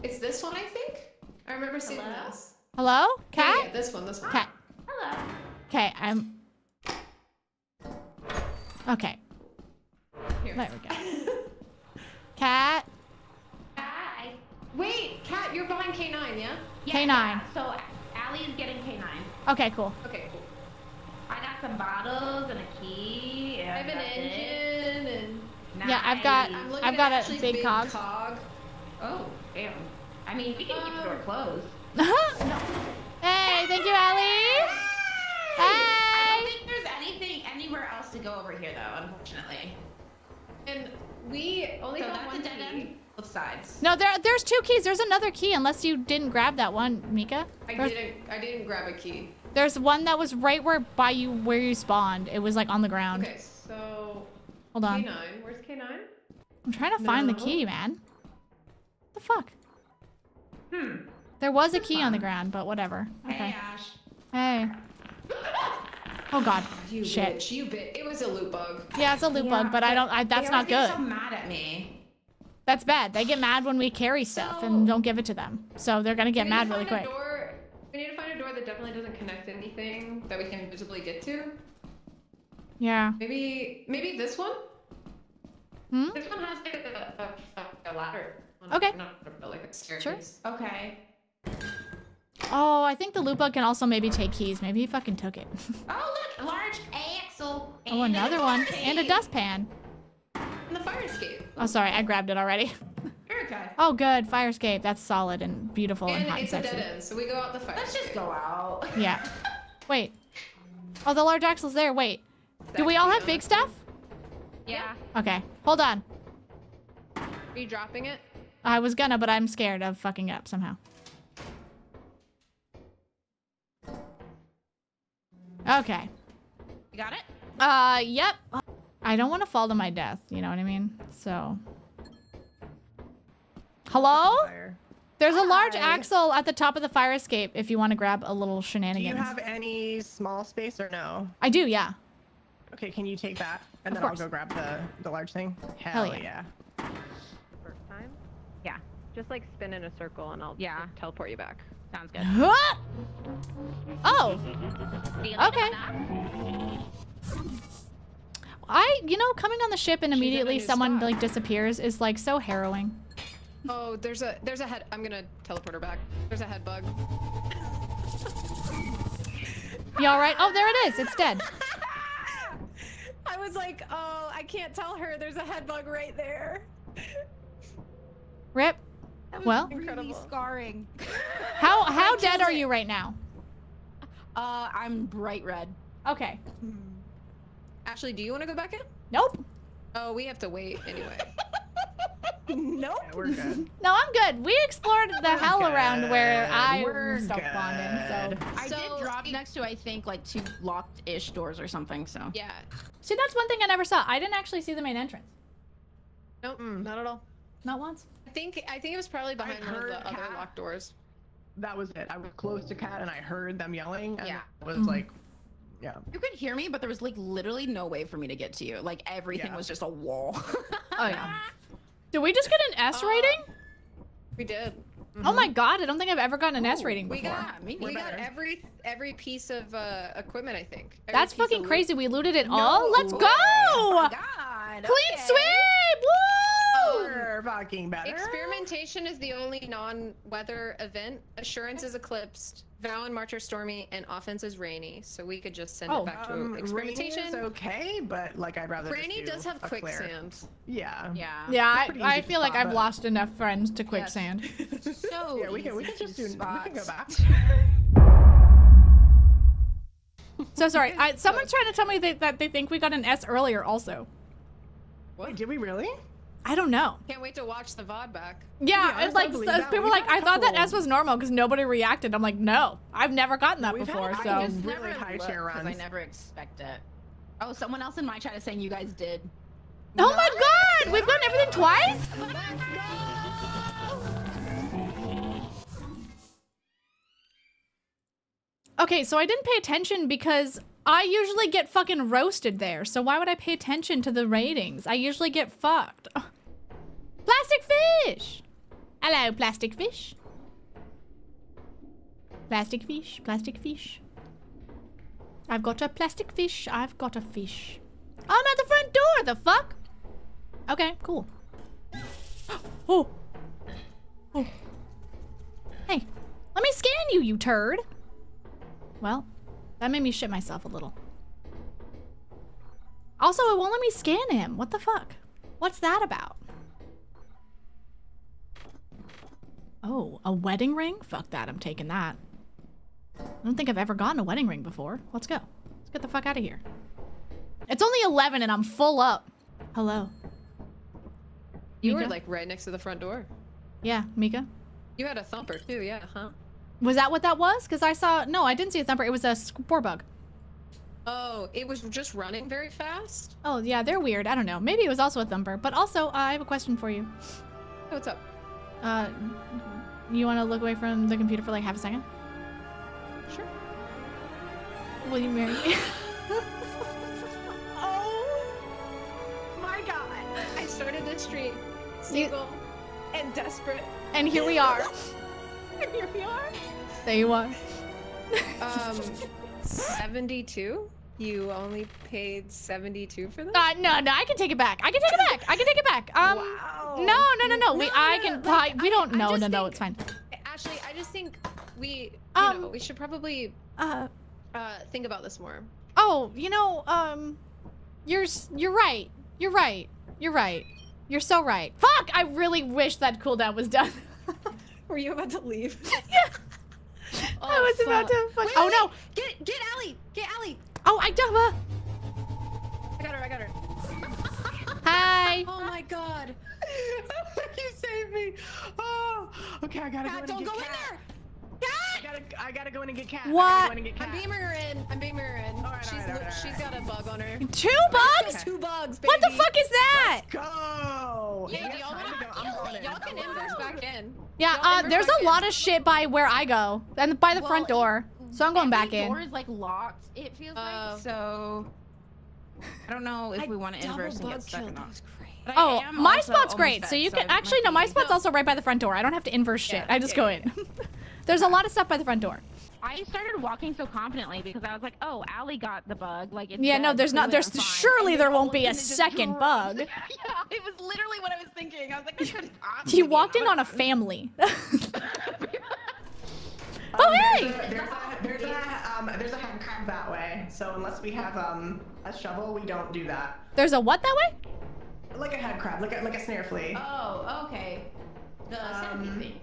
It's this one, I think. I remember seeing this. Hello? Kat? Yeah, this one. Kat. Hello. Okay, I'm... okay. Here. There we go. Kat? Hi. Wait, Kat, you're behind K9, yeah? K9. Yeah, so Allie is getting K9. Okay, cool. Okay, cool. I got some bottles and a key. And I have an engine and... Nice. Yeah, I've got a big cog. Oh, damn. I mean, we can keep the door closed. No. Hey, thank you, Allie. Hey. I don't think there's anything anywhere else to go over here, though, unfortunately. And we only have one key. Both sides. No, there's two keys. There's another key, unless you didn't grab that one, Mika. I didn't grab a key. There's one that was right by you where you spawned. It was like on the ground. Okay, so hold on. K9, where's K9? I'm trying to find the key, man. What the fuck? Hmm. There was a key on the ground, but whatever. Okay. Hey, Ash. Hey. Oh God. You shit. Bitch, you bitch. It was a loot bug. Yeah, it's a loot bug, but that's not good. They're so mad at me. That's bad. They get mad when we carry stuff and don't give it to them. So they're gonna get mad really quick. We need to find a door that definitely doesn't connect to anything that we can visibly get to. Yeah. Maybe this one? Hmm? This one has like a ladder. Okay. Not like a staircase. Sure. Okay. Oh, I think the loot bug can also maybe take keys. Maybe he fucking took it. Oh, look! Large axle. Oh, another one. And a dustpan. And the fire escape. Oh, sorry. I grabbed it already. Okay. Oh, good. Fire escape. That's solid and beautiful and hot and sexy. It's a dead end, so we go out the fire escape. Let's just go out. Yeah. Wait. Oh, the large axle's there. Wait. Do we all have big stuff? Yeah. Okay. Hold on. Are you dropping it? I was gonna, but I'm scared of fucking up somehow. Okay. You got it? Yep. I don't want to fall to my death, you know what I mean? So... Hello? There's a large axle at the top of the fire escape if you want to grab a little shenanigans. Do you have any small space or no? I do, yeah. Okay, can you take that? And then I'll go grab the large thing? Hell yeah. First time? Yeah. Just like spin in a circle and I'll teleport you back. Sounds good. Huh? Oh. Okay. You know, coming on the ship and immediately someone like disappears is like so harrowing. Oh, there's a head. I'm gonna teleport her back. There's a head bug. You all right? Oh, there it is. It's dead. I was like, oh, I can't tell her. There's a head bug right there. Rip. That was really incredible. Scarring. How dead are you right now? I'm bright red. Okay. Ashley, do you want to go back in? Nope. Oh, we have to wait anyway. Nope. Yeah, we're good. No, I'm good. We explored the hell around where I self-bonded. So I did drop next to, I think, like 2 locked-ish doors or something. So yeah. See, that's one thing I never saw. I didn't actually see the main entrance. Nope, not at all. Not once. I think it was probably behind one of the other locked doors. That was it. I was close to Kat and I heard them yelling. And it was like, yeah. You could hear me, but there was like literally no way for me to get to you. Like everything was just a wall. Oh yeah. Did we just get an S rating? We did. Mm-hmm. Oh my God, I don't think I've ever gotten an S rating before. We got every piece of equipment, I think. That's fucking crazy. We looted it all. Let's go! Oh my God. Clean sweep! Woo! We're fucking better. Experimentation is the only non-weather event. Assurance is eclipsed. Vow and March are stormy, and Offense is rainy. So we could just send it back to Experimentation. Rainy is okay, but like I'd rather. Rainy just does have quicksand. Yeah. Yeah. Yeah. I feel like I've lost enough friends to quicksand. So yeah, we can just do. Spots. We can go back. So sorry. Someone's trying to tell me that they think we got an S earlier. Also. What? Wait, did we really? I don't know. Can't wait to watch the VOD back. Yeah, it's like people were like, I thought that S was normal because nobody reacted. I'm like, no, I've never gotten that before. So I just never high tier runs. I never expect it. Oh, someone else in my chat is saying you guys did. Oh my God, we've gotten everything twice. Okay, so I didn't pay attention because I usually get fucking roasted there, so why would I pay attention to the ratings? I usually get fucked. Plastic fish! Hello, plastic fish. Plastic fish, plastic fish. I've got a plastic fish, I've got a fish. I'm at the front door, the fuck? Okay, cool. Oh! Oh! Let me scan you, you turd. Well, that made me shit myself a little. Also, it won't let me scan him. What the fuck? What's that about? Oh, a wedding ring? Fuck that, I'm taking that. I don't think I've ever gotten a wedding ring before. Let's go. Let's get the fuck out of here. It's only 11 and I'm full up. Hello. You Mika? Were like right next to the front door. Yeah, Mika? You had a thumper too, yeah, huh? Was that what that was? Because I saw... No, I didn't see a thumper. It was a spore bug. Oh, it was just running very fast? Oh, yeah, they're weird. I don't know. Maybe it was also a thumper. But also, I have a question for you. Oh, what's up? You want to look away from the computer for like half a second? Sure. Will you marry me? Oh my god. I started this stream single and desperate. And here we are. And here we are. There you are. 72? You only paid 72 for this? No, I can take it back. I can take it back. Wow. No. No, it's fine. Ashley, I just think we should probably think about this more. Oh, you're right. You're so right. Fuck! I really wish that cooldown was done. Were you about to leave? Yeah. Oh, I was about to fuck. Wait, oh no! Get Allie! Get Allie! Oh, I don't. I got her. Hi. Oh my god. You saved me. Oh. Okay, I gotta Kat, go in and get Kat. Don't go in there. Kat! I gotta go in and get Kat. What? I'm beaming her in. All right, she's got a bug on her. Two bugs? Okay. Two bugs, baby. What the fuck is that? Let's go. Yeah, y'all can inverse back in. Yeah, there's a lot of shit by where I go and by the front door. So I'm going back in. The door is like locked, it feels like. So I don't know if we want to inverse and get stuck or not. Oh, my spot's great. So you can actually, no, my spot's also right by the front door. I don't have to inverse shit. I just go in. There's a lot of stuff by the front door. I started walking so confidently because I was like, "Oh, Allie got the bug." Like, it's yeah, no, there's not. There's surely there won't be a second bug. Yeah, it was literally what I was thinking. I was like, "This is awesome." You walked in on a family. Oh hey! There's a handcart that way. So unless we have a shovel, we don't do that. There's a what that way? Like a handcart, like a snare flea. Oh, okay. The centipede things.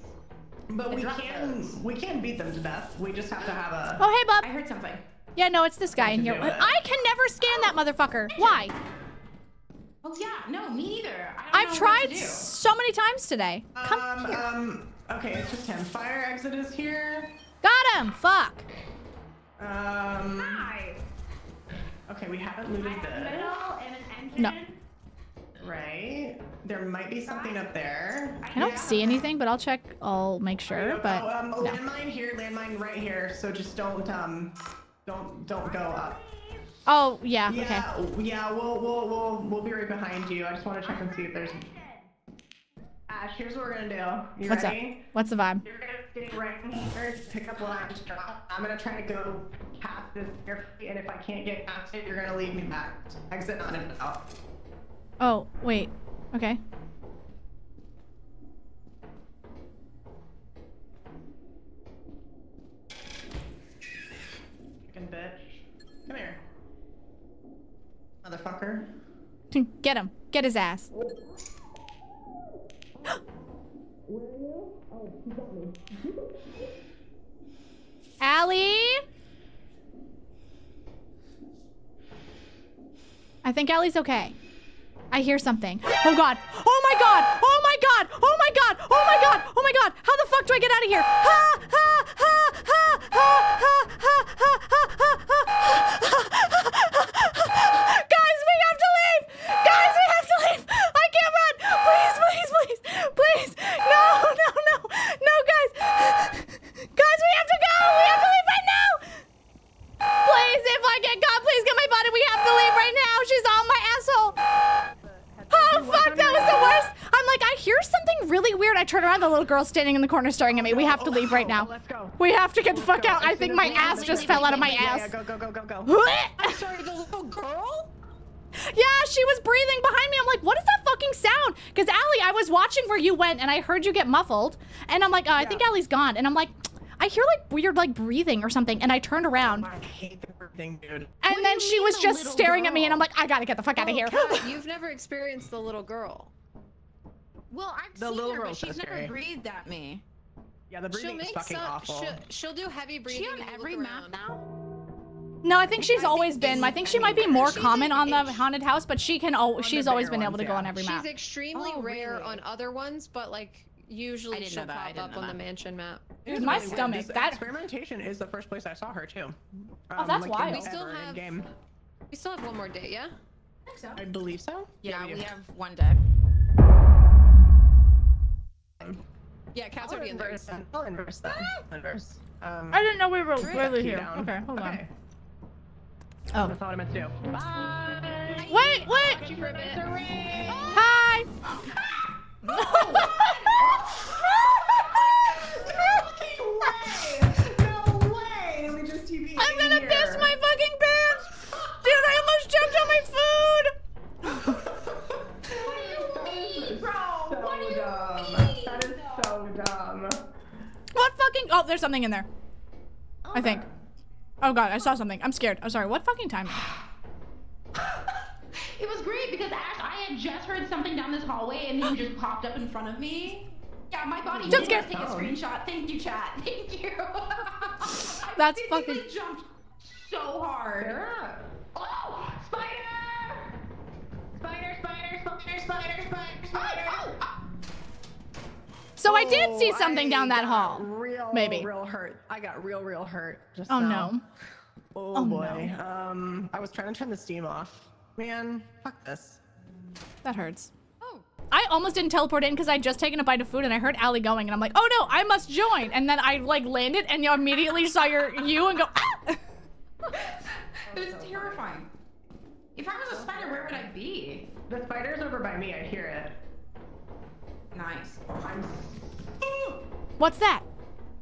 But we can beat them to death. We just have to have a... Oh, hey, Bub. I heard something. Yeah, no, it's this guy in here. I can never scan that motherfucker. Why? Oh, yeah. No, me neither. I've tried so many times today. Come here. Okay, it's just him. Fire exit is here. Got him. Fuck. Hi. Okay, we haven't looted this. Middle and an engine. No. Right. There might be something up there. I don't see anything, but I'll check. I'll make sure. But no. Landmine here, landmine right here. So just don't go up. Oh yeah. Yeah. Okay. Yeah. We'll be right behind you. I just want to check and see if there's. Ash, here's what we're gonna do. You ready? What's up? What's the vibe? You're gonna stay right in here, pick up line, drop. I'm gonna try to go past this carefully, and if I can't get past it, you're gonna lead me back. Exit on and out. Oh, wait. Okay. Fucking bitch. Come here. Motherfucker. Get him. Get his ass. Where are you? Oh, he got me. Allie? I think Allie's okay. I hear something. Oh god. Oh my god. Oh my god. Oh my god. Oh my god. Oh my god. How the fuck do I get out of here? Ha ha ha ha ha ha ha ha ha ha. Guys, we have to leave. Guys, we have to leave. I can't run. Please, please, please. Please. No, no, no. No, guys. Guys, we have to go. We have to leave right now. Please, if I get caught, please get my body. We have to leave right now. She's on my asshole. Oh fuck, that was the worst. I'm like, I hear something really weird. I turn around, the little girl's standing in the corner staring at me. We have to leave right now. Let's go. We have to get the fuck out. I think my ass just fell out of my ass. Go. I'm sorry, the little girl? Yeah, she was breathing behind me. I'm like, what is that fucking sound? Because Allie, I was watching where you went and I heard you get muffled. And I'm like, I think Allie's gone. And I'm like, I hear like weird like breathing or something, and I turned around. I hate the breathing, dude. And then she was just staring at me, and I'm like, I gotta get the fuck out of here. God, you've never experienced the little girl. Well, I've seen her, but she's never breathed at me. Yeah, the breathing is fucking awful. She'll do heavy breathing. She on every map now? No, I think she's always been. I think she might be more common on the haunted house, but she can. She's always been able to go on every map. She's extremely rare on other ones, but like usually she'll pop up on the mansion map. Dude, my stomach. That experimentation is the first place I saw her too. Oh, that's wild. We still have one more day, yeah? I think so. I believe so. Yeah, we have one day. Yeah, cats are the inverse. I'll inverse that. Inverse. I didn't know we were really here. Down. Okay, hold on. Oh. That's all I meant to do. Bye! Wait, wait! Hi! No! No way! No way! We just TV I'm gonna piss my fucking pants! Dude, I almost choked on my food! What do you mean, bro? What do you mean? That is so dumb. What fucking- oh, there's something in there. Okay. I think. Oh god, I saw something. I'm scared. I'm sorry. What fucking time? It was great because Ash, I had just heard something down this hallway and then you just popped up in front of me. Yeah, my body just scared. Take a screenshot. Thank you, chat. Thank you. That's fucking jumped so hard. Yeah. Oh, spider! Spider, spider, spider, spider, spider, spider. Oh, oh, oh. So I did see something down that hall. Maybe. Real hurt. I got real hurt. Just no. Oh boy. No. I was trying to turn the steam off. Man, fuck this. That hurts. Oh. I almost didn't teleport in because I'd just taken a bite of food and I heard Allie going and I'm like, oh no, I must join. And then I like landed and you immediately saw you and go, ah! It was terrifying. If I was a spider, where would I be? The spider's over by me. I hear it. Nice. What's that?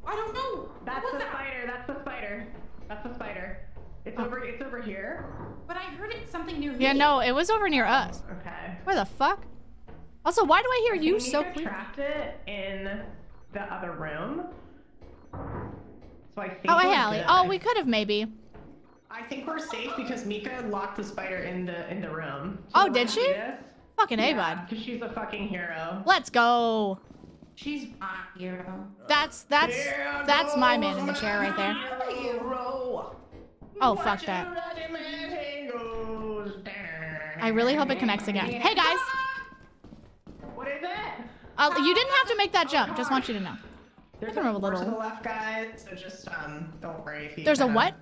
I don't know. That's the spider. That's the spider. That's the spider. It's over. It's over here. But I heard it something near me. Yeah, no, it was over near us. Okay. Where the fuck? Also, why do I hear you so clear? I trapped it in the other room. So I think. Oh, hey, Allie. Oh, we could have maybe. I think we're safe because Mika locked the spider in the room. So oh, did she? Fucking A, bud. Because she's a fucking hero. Let's go. She's my hero. That's my man in the chair right there. Hero. Oh, fuck that. I really hope it connects again. Hey, guys. What is it? You didn't have to make that jump. Just want you to know. There's a little to the left, guys. So just don't worry if you. There's a what?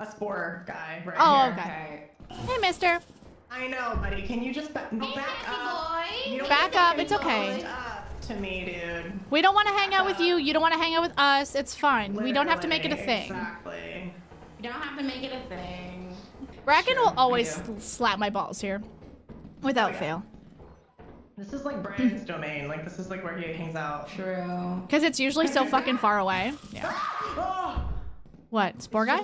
A spore guy right here. Oh, okay. Hey, mister. I know, buddy. Can you just back up? Back up. It's okay. To me, dude. We don't want to hang out with you. You don't want to hang out with us. It's fine. Literally, we don't have to make it a thing. Exactly. You don't have to make it a thing. Bracken will always slap my balls here, without fail. This is like Brian's domain. Like this is like where he hangs out. True. Because it's usually so fucking far away. Yeah. Oh! What? Spore guy?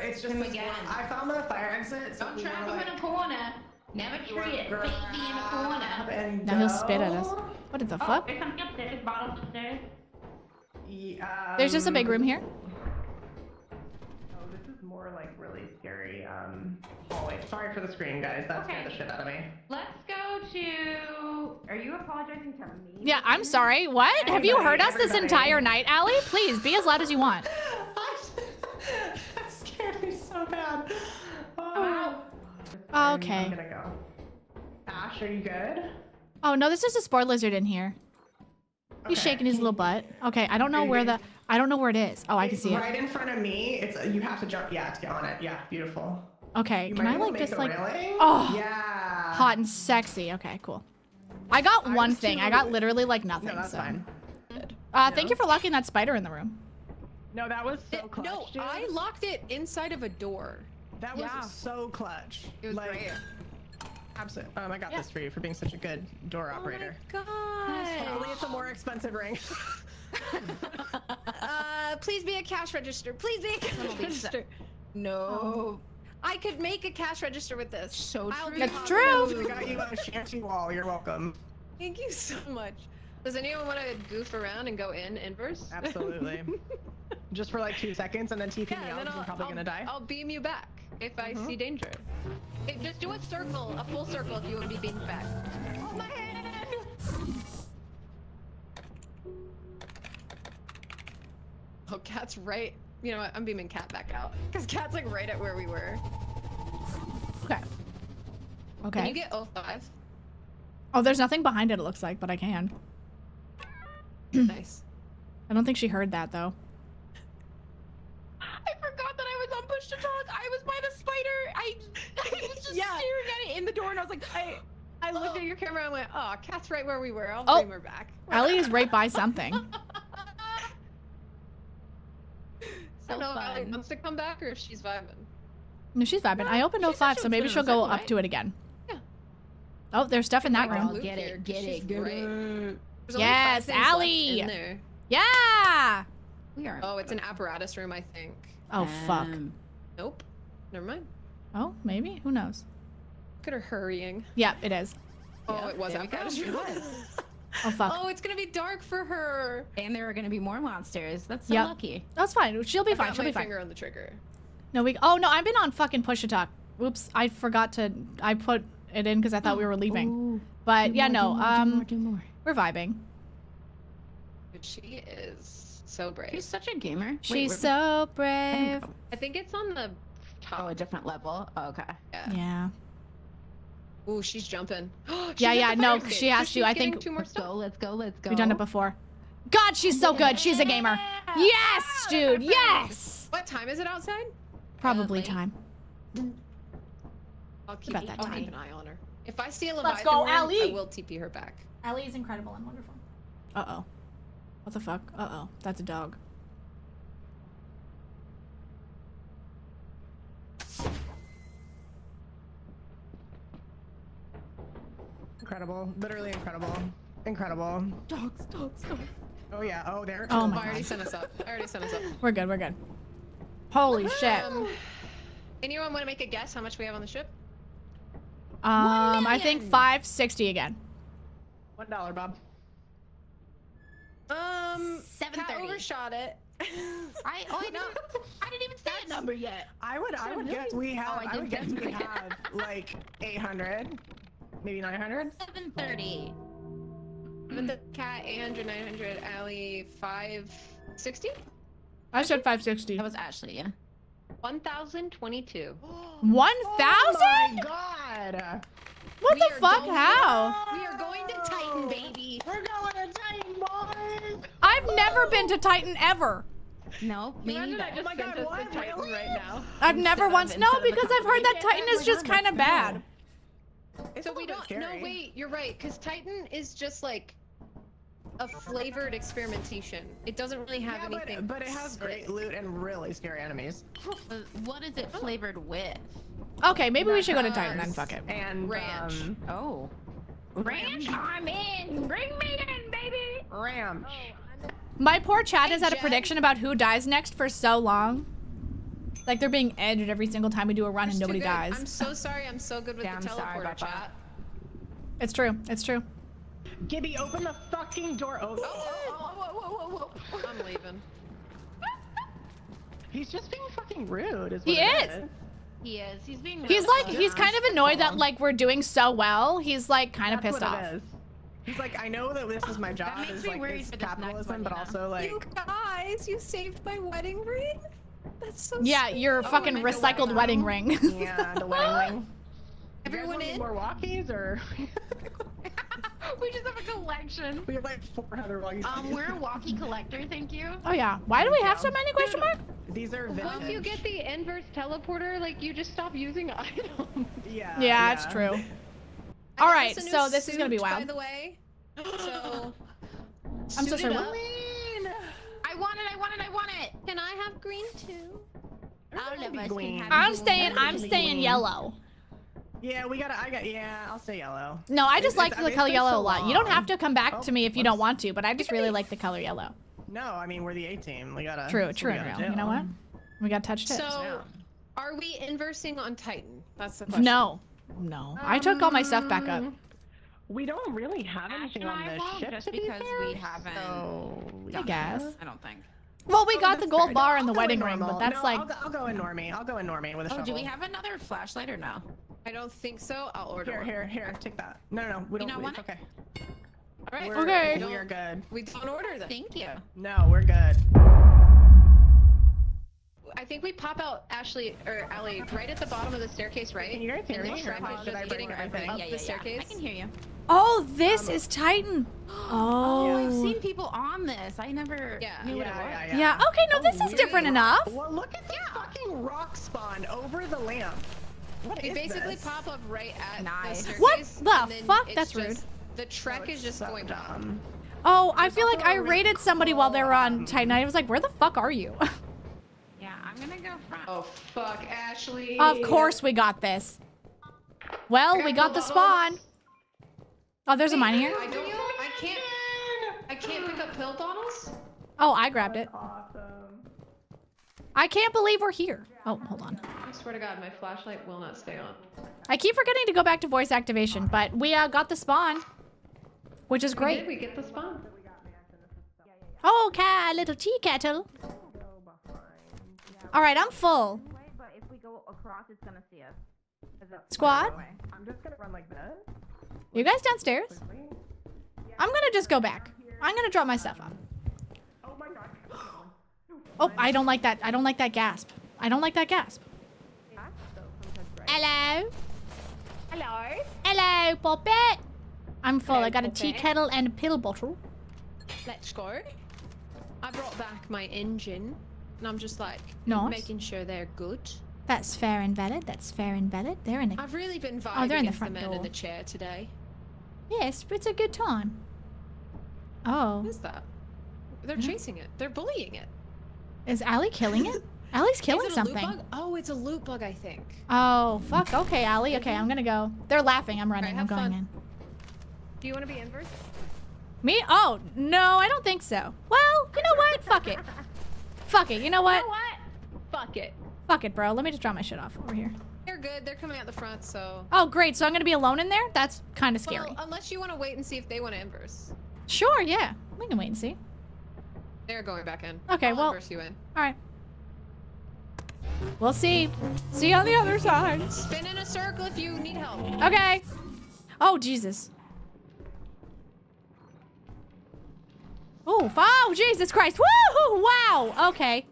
It's just again. I found the fire exit. So don't trap him in a corner. Never treat it. Baby in a corner. Now he'll spit at us. What the fuck? There's something upstairs. Bottles upstairs. Yeah, there's just a big room here. Oh, this is more like really scary hallway. Sorry for the scream, guys. That scared the shit out of me. Let's go to... Are you apologizing to me? Yeah, I'm sorry. What? Everybody, have you heard us this entire night, Allie? Please, be as loud as you want. That scared me so bad. Oh. Oh, okay. I'm gonna go. Ash, are you good? Oh no, there's just a spore lizard in here. He's shaking his little butt. Okay, I don't know where the it is. Oh, I can see it. Right in front of me. It's you have to jump. Yeah, to get on it. Yeah, beautiful. Okay, can I like just like railing? Oh yeah, hot and sexy. Okay, cool. I got one thing. I got literally like nothing. No, that's fine. Good. Thank you for locking that spider in the room. No, that was so clutch. No, dude. I locked it inside of a door. That was so clutch. It was like, great. Absolutely. I got this for you for being such a good door operator. Oh my god. Probably it's a more expensive ring. Please be a cash register. Please be a cash register. No. I could make a cash register with this. So true. That's true. We got you on a shanty wall. You're welcome. Thank you so much. Does anyone want to goof around and go in inverse? Absolutely. Just for like 2 seconds and then TP me out because I'm probably gonna die. I'll beam you back if I see danger. If, just do a circle, a full circle if you want to be beamed back. Oh my hand! Oh, Kat's right. You know what? I'm beaming Kat back out. Because Kat's like right at where we were. Okay. Okay. Can you get 05? Oh, there's nothing behind it, it looks like, but I can. Nice. I don't think she heard that, though. I forgot that I was on push to talk. I was by the spider. I was just staring at it in the door, and I was like, I looked at your camera and went, oh, Kat's right where we were. I'll bring her back. Ellie is right by something. I don't know if Ellie wants to come back or if she's vibing. No, she's vibing. I opened 05, so maybe she'll go up to it again. Yeah. Oh, there's stuff in that room. Get it, get it, get it. Yes, Allie! Yeah! We are. Oh, it's an apparatus room, I think. Oh, fuck. Nope. Never mind. Oh, maybe? Who knows? Look at her hurrying. Yeah, it is. Oh, yeah, it was apparatus room. Oh, fuck. Oh, it's gonna be dark for her. And there are gonna be more monsters. That's so lucky. That's fine. She'll be fine. She'll be fine. I got my finger on the trigger. No, we. Oh, no, I've been on fucking push to talk. Oops, I forgot to. I put it in because I thought we were leaving. Ooh. But yeah, no. Do more. We're vibing. But she is so brave. She's such a gamer. She's so brave. I think it's on the top. Oh, a different level. Oh, okay. Yeah. Ooh, she's jumping. yeah. No, she has to. I think. Let's go. Let's go. Let's go. We've done it before. God, she's so good. She's a gamer. Yes, dude. Yes. What time is it outside? Probably time. I'll keep an eye on her. If I see a Leviathan, I will TP her back. Ellie is incredible and wonderful. Uh-oh. What the fuck? Uh-oh. That's a dog. Incredible. Literally incredible. Incredible. Dogs, dogs, dogs. Oh, yeah. Oh, there. Oh, my God. I already sent us up. We're good. We're good. Holy shit. Anyone want to make a guess how much we have on the ship? I think $5.60 again. $1, Bob. 730. Kat overshot it. I didn't even say that number yet. I would guess we have. I would guess we have like 800, maybe 900. 730. Kat 800, 900. Allie 560. I said 560. That was Ashley. Yeah. 1,022. 1,000? Oh my God. What the fuck? How? We are going to Titan, baby. We're going to Titan, boys. I've never been to Titan ever. No, me neither. Oh my God, what? Really? I've never once. No, because I've heard that Titan is just kind of bad. So we don't. No, wait. You're right. Because Titan is just like a flavored experimentation. It doesn't really have anything. But it has great loot and really scary enemies. What is it flavored with? Okay, maybe we should go to Titan then. Fuck it. And ranch. Ranch, I'm in. Bring me in, baby. Ranch. My poor Chad has had a prediction about who dies next for so long. Like they're being edged every single time we do a run and nobody dies. I'm so sorry. I'm so good with the teleporter, chat. It's true. It's true. Gibby, open the fucking door. Oh, whoa. I'm leaving. He's just being fucking rude. Is what it is. He is. He's being. He's like. He's kind of annoyed that like we're doing so well. He's like kind of pissed off. He's like, I know that this is my job. That makes me worried for capitalism, but also like. You guys, you saved my wedding ring. That's so. Yeah, your fucking recycled wedding ring. Yeah, the wedding ring. Everyone in. More walkies or. We just have a collection. We have like 400 walkies. We're a walkie collector, thank you. Oh yeah. Why do we have so many question mark? These are vintage. Once you get the inverse teleporter, like you just stop using items. Yeah. Yeah, it's true. All right, so this is gonna be wild. By the way, so I'm so sorry. I want it! I want it! I want it! Can I have green too? I'm staying yellow. Yeah, we gotta. Yeah, I'll say yellow. No, I just like the color yellow a lot. You don't have to come back to me if you don't want to, but I just really like the color yellow. No, I mean we're the A team. We gotta. True. You know what? We got touch tips. So, are we inversing on Titan? That's the question. No, I took all my stuff back up. We don't really have anything on this ship, just because we haven't. I guess. I don't think. Well, we got the gold bar in the wedding ring, but that's like. I'll go in normie. I'll go in normie with a shovel. Do we have another flashlight or no? I don't think so. I'll order one. Here, here, here. Take that. No, no, no. We don't want it. Okay. All right. Okay. We are good. We don't order them. Thank you. No, we're good. I think we pop out Ashley or Allie right at the bottom of the staircase, right? Can you guys hear me? Up the staircase. I can hear you. Oh, this is Titan. Oh. Yeah. I've seen people on this. I never knew what it was. Yeah. Okay, no, this is different enough. Well, look at the fucking rock spawn over the lamp. What is this? We basically pop up right at the staircase. What the fuck? That's rude. The trek is just going down. Oh, I feel like I raided somebody while they were on Titan. I was like, where the fuck are you? I'm gonna go front. Oh fuck, Ashley. Of course we got this. Well, we got the spawn. Oh, there's a mine here. I can't pick up pill bottles. Oh, I grabbed it. Awesome. I can't believe we're here. Oh, hold on. I swear to God, my flashlight will not stay on. I keep forgetting to go back to voice activation, but we got the spawn, which is great. Did we get the spawn? Oh, cat, little tea kettle. All right, I'm full. But if we go across, it's gonna see us. Squad? I'm just gonna run like this. You guys downstairs? I'm gonna just go back. I'm gonna drop my stuff up. Oh my God. Oh, I don't like that. I don't like that gasp. I don't like that gasp. Hello? Hello? Hello, Poppet. I'm full. Hello, I got a tea kettle and a pill bottle. Let's go. I brought back my engine. And I'm just like making sure they're good. That's fair and valid. That's fair and valid. They're in the. I've really been vibing against the man in the chair today. Yes, but it's a good time. Oh. What is that? They're chasing it. They're bullying it. Is Allie killing it? Allie's killing something. Loot bug? Oh, it's a loot bug, I think. Oh fuck. Okay, Allie. Okay, I'm gonna go. They're laughing. I'm running. Right, I'm going in. Do you want to be inverse? Me? Oh no, I don't think so. Well, you know what? Fuck it. Fuck it, you know what? You know what? Fuck it. Fuck it, bro. Let me just draw my shit off over here. They're good. They're coming out the front, so... Oh, great. So I'm going to be alone in there? That's kind of scary. Well, unless you want to wait and see if they want to inverse. Sure, yeah. We can wait and see. They're going back in. Okay, I'll inverse you in. All right. We'll see. See you on the other side. Spin in a circle if you need help. Okay. Oh, Jesus. Oh, Jesus Christ. Woo! Wow! Okay.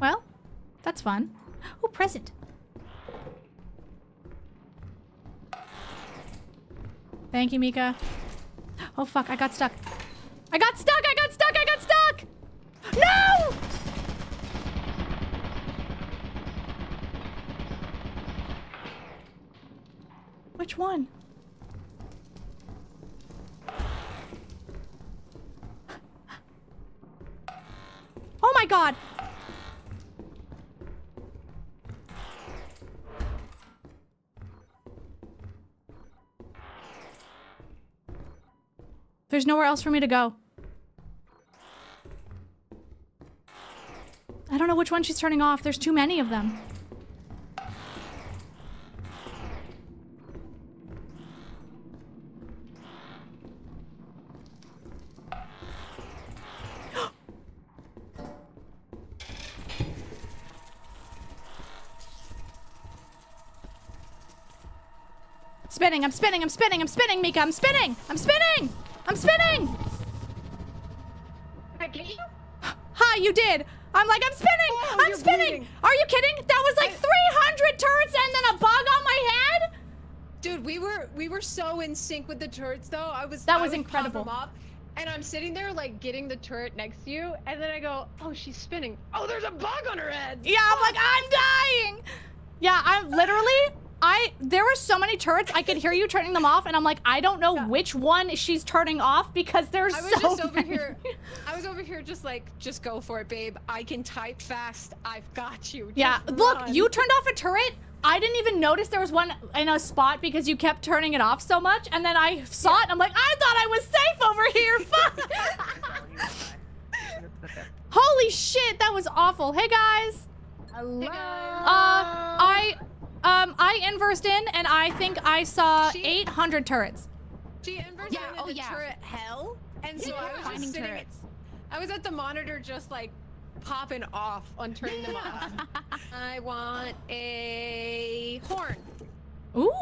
Well, that's fun. Oh, present. Thank you, Mika. Oh, fuck. I got stuck. I got stuck! I got stuck! I got stuck! No! Which one? Oh my God. There's nowhere else for me to go. I don't know which one she's turning off. There's too many of them. I'm spinning, I'm spinning, I'm spinning, Mika, I'm spinning! I'm spinning! I'm spinning! Did I get you? Hi, you did! I'm like, I'm spinning! Oh, I'm spinning! Bleeding. Are you kidding? That was like 300 turrets and then a bug on my head? Dude, we were so in sync with the turrets though. I was incredible. Pop them up, and I'm sitting there like getting the turret next to you, and then I go, oh, she's spinning. Oh, there's a bug on her head! Yeah, I'm like, I'm dying! Yeah, I'm literally... there were so many turrets, I could hear you turning them off, and I'm like, I don't know which one she's turning off because there's so I was over here just like, just go for it, babe. I can type fast. I've got you. Yeah, look, you turned off a turret. I didn't even notice there was one in a spot because you kept turning it off so much, and then I saw it, and I'm like, I thought I was safe over here. Fuck. Holy shit, that was awful. Hey, guys. Hello. Hey, guys. I inversed in, and I think I saw 800 turrets. She inverted into turret hell, and so I was just finding sitting, turrets. I was at the monitor just like popping off on turning them off. I want a horn. Ooh,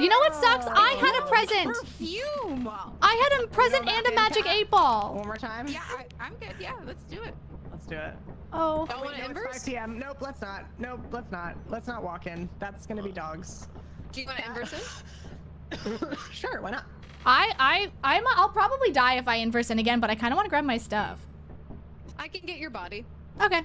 you know what sucks? I had a present. Perfume. I had a present and a magic 8 ball. One more time. Yeah, I'm good. Yeah, let's do it. Let's do it. Oh, don't want to inverse? 5 PM. Nope, let's not. Nope, let's not. Let's not walk in. That's gonna be dogs. Do you want to inverse it? Sure, why not? I'll probably die if I inverse in again, but I kind of want to grab my stuff. I can get your body. Okay.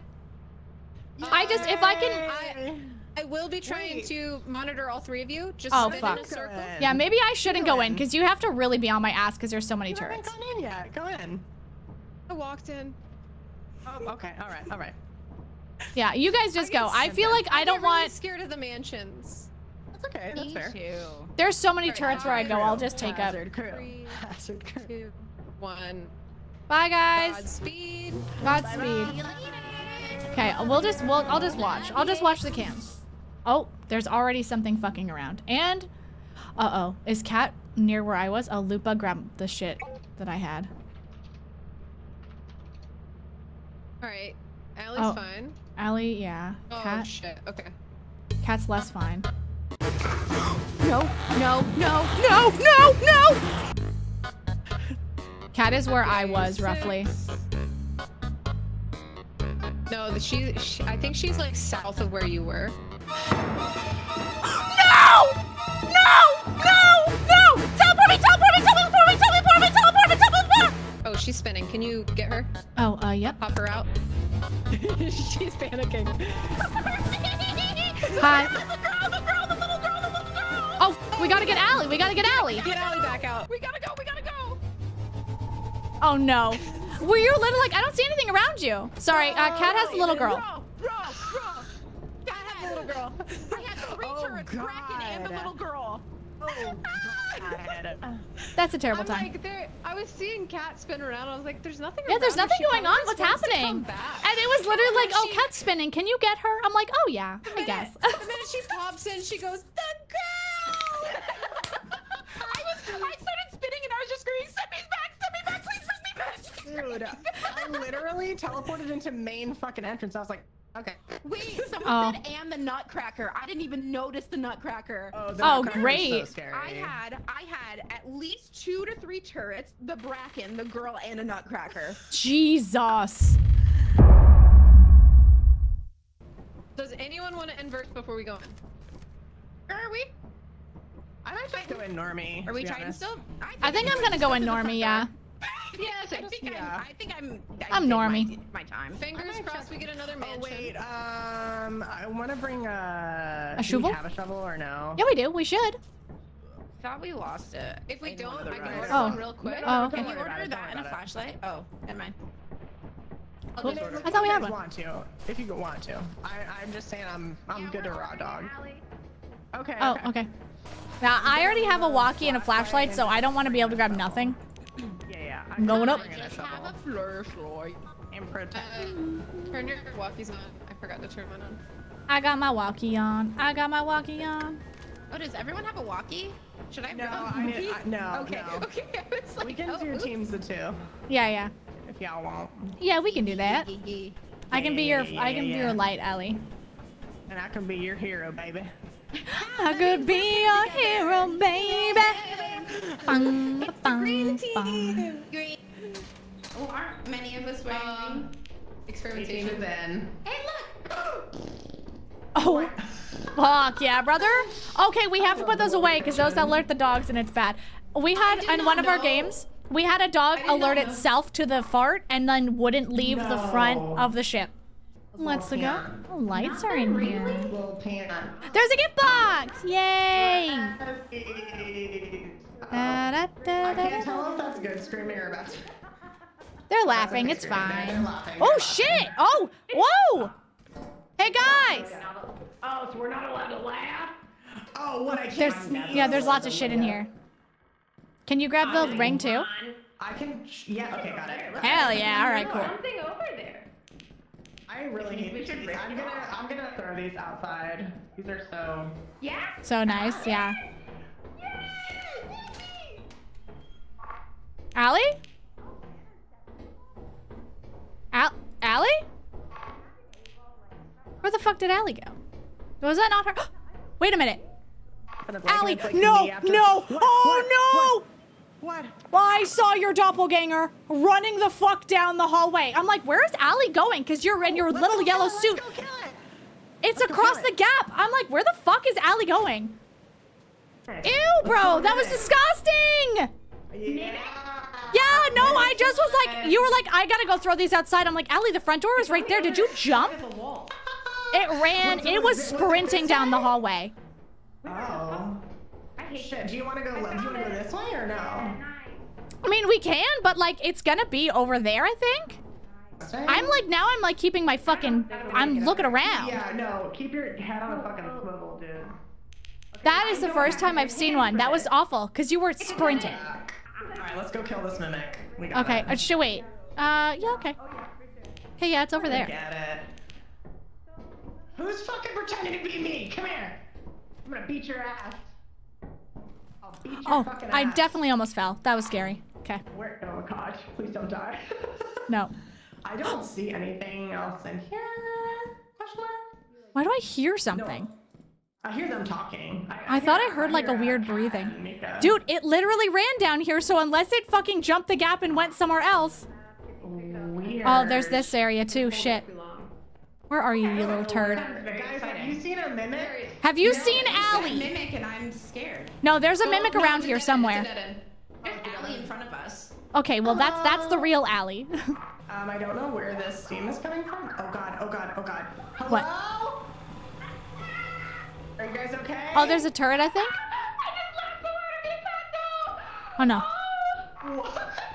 Yay. I will be trying to monitor all 3 of you. Just in a circle. Yeah, maybe I shouldn't go in because you have to really be on my ass because there's so many turrets. I haven't gone in yet. Go in. I walked in. Oh, okay. All right. All right. Yeah, you guys just go. I feel like I don't want. I'm scared of the mansions. That's okay. That's fair. There's so many turrets where I go. I'll just take up. Hazard crew. 2, 1. Bye guys. Godspeed. Godspeed. Okay, I'll just watch. I'll just watch the cams. Oh, there's already something fucking around. And, uh-oh, is Kat near where I was? Oh, Lupa grabbed the shit that I had. All right, Allie's fine. Allie, yeah. Oh, Kat, shit, okay. Kat's less fine. No, no, no, no, no, no! Kat is where I was, roughly. No, she I think she's like south of where you were. No! No! No! No! Teleport me! Teleport me! Teleport me! Teleport me! Teleport me! Teleport me! Oh, she's spinning. Can you get her? Oh, yep. Pop her out. She's panicking. Hi. The little girl! The little girl! The little girl! Oh, we gotta get Allie! We gotta get Allie! Get Allie back out! We gotta go! We gotta go! Oh no. Well, you're literally like, I don't see anything around you. Sorry, Kat has the little girl. Kat has the little girl. I had 3 turrets, Bracken, and the little girl. Oh, God. That's a terrible time. Like, I was seeing Kat spin around. I was like, there's nothing around. Yeah, there's nothing going on. What's happening? And it was literally like, oh, Kat's spinning. Can you get her? I'm like, oh, yeah, I guess. The minute she pops in, she goes, the girl! I started spinning, and I was just screaming, send me back, please. Dude, I literally teleported into main fucking entrance. I was like, okay. Wait, someone said and the Nutcracker. I didn't even notice the Nutcracker. Oh, the Nutcracker great. Was so scary. I had at least 2 to 3 turrets, the Bracken, the girl, and a Nutcracker. Jesus. Does anyone want to invert before we go in? Where are we? I might just go in normie. Are we trying still? I think I'm gonna go in normie, yeah. Yes, I think I'm normie. My time. Fingers crossed we get another mansion. Oh, wait, I want to bring a shovel. Do we have a shovel or no? Yeah, we do. We should. Thought we lost it. If we don't, I can order one real quick. Oh, okay. Can you order that and a flashlight? Oh, never mind. Cool. I thought we had one. If you want to, I'm just saying I'm good to raw dog. Okay. Oh, okay. Now I already have a walkie and a flashlight, so I don't want to be able to grab nothing. Yeah, I'm going up. Just have a flashlight and protect. Turn your walkies on. I forgot to turn mine on. I got my walkie on. I got my walkie on. Oh, does everyone have a walkie? Should I? No, no. Okay, no. Okay. It's like, we can do teams of 2. Yeah. If y'all want. Yeah, we can do that. I can be your, I can be your light, Allie. And I can be your hero, baby. I could be your hero, baby. Bum, bum, green team. Green. Oh, aren't many of us wearing green? Experimentation then. Hey, look. Oh, fuck yeah, brother. Okay, we have to put those away because those alert the dogs and it's bad. We had in one of our games, we had a dog alert itself to the fart and then wouldn't leave the front of the ship. Let's go. The lights are in here. There's a gift box! Yay! I can't tell if that's good screaming or bad. They're laughing. It's fine. Oh shit! Oh! Whoa! Hey guys! Oh, so we're not allowed to laugh? Oh, what I can't. Yeah, there's lots of shit in here. Can you grab the ring too? I can. Yeah. Okay, got it. Hell yeah! All right, cool. Something over there. I really hate these. I'm gonna throw these outside. These are so nice, yeah. Allie? Allie? Where the fuck did Allie go? Was that not her? Wait a minute. Allie, no, no, what? Oh no! What? Well, I saw your doppelganger running the fuck down the hallway. I'm like, where is Allie going? Because you're in your little yellow suit. Let's go kill it. It's across the gap. I'm like, where the fuck is Allie going? Ew, bro, that was disgusting! Yeah, no, I just was like, you were like, I gotta go throw these outside. I'm like, Allie, the front door is right there. Did you jump? It ran, it was sprinting down the hallway. Oh. Shit, do you wanna go this way or no? I mean, we can, but like, it's gonna be over there, I think. I'm like, now I'm like keeping my fucking, I'm looking around. Yeah, no, keep your head on a fucking swivel, dude. That is the first time I've seen one. That was awful, because you were sprinting. All right, let's go kill this mimic. We got okay, should wait. Yeah, okay. Okay, yeah, it's over there. Get it. Who's fucking pretending to be me? Come here. I'm gonna beat your ass. I'll beat your fucking ass. I definitely almost fell. That was scary. Okay. Where? Oh my gosh, please don't die. No. I don't see anything else in here. Question mark? Why do I hear something? No. I hear them talking. I thought I heard like a weird breathing. Dude, it literally ran down here, so unless it fucking jumped the gap and went somewhere else. Weird. Oh, there's this area too, shit. Where are you, you little turd? Guys, have you seen a mimic? Have you seen Allie? Mimic and I'm scared. No, there's a mimic around here somewhere. There's Allie in front of us. Okay, well that's the real Allie. I don't know where this steam is coming from. Oh god, oh god, oh god. Hello? What? Are you guys okay? Oh, there's a turret, I think. I just left the word. Oh no.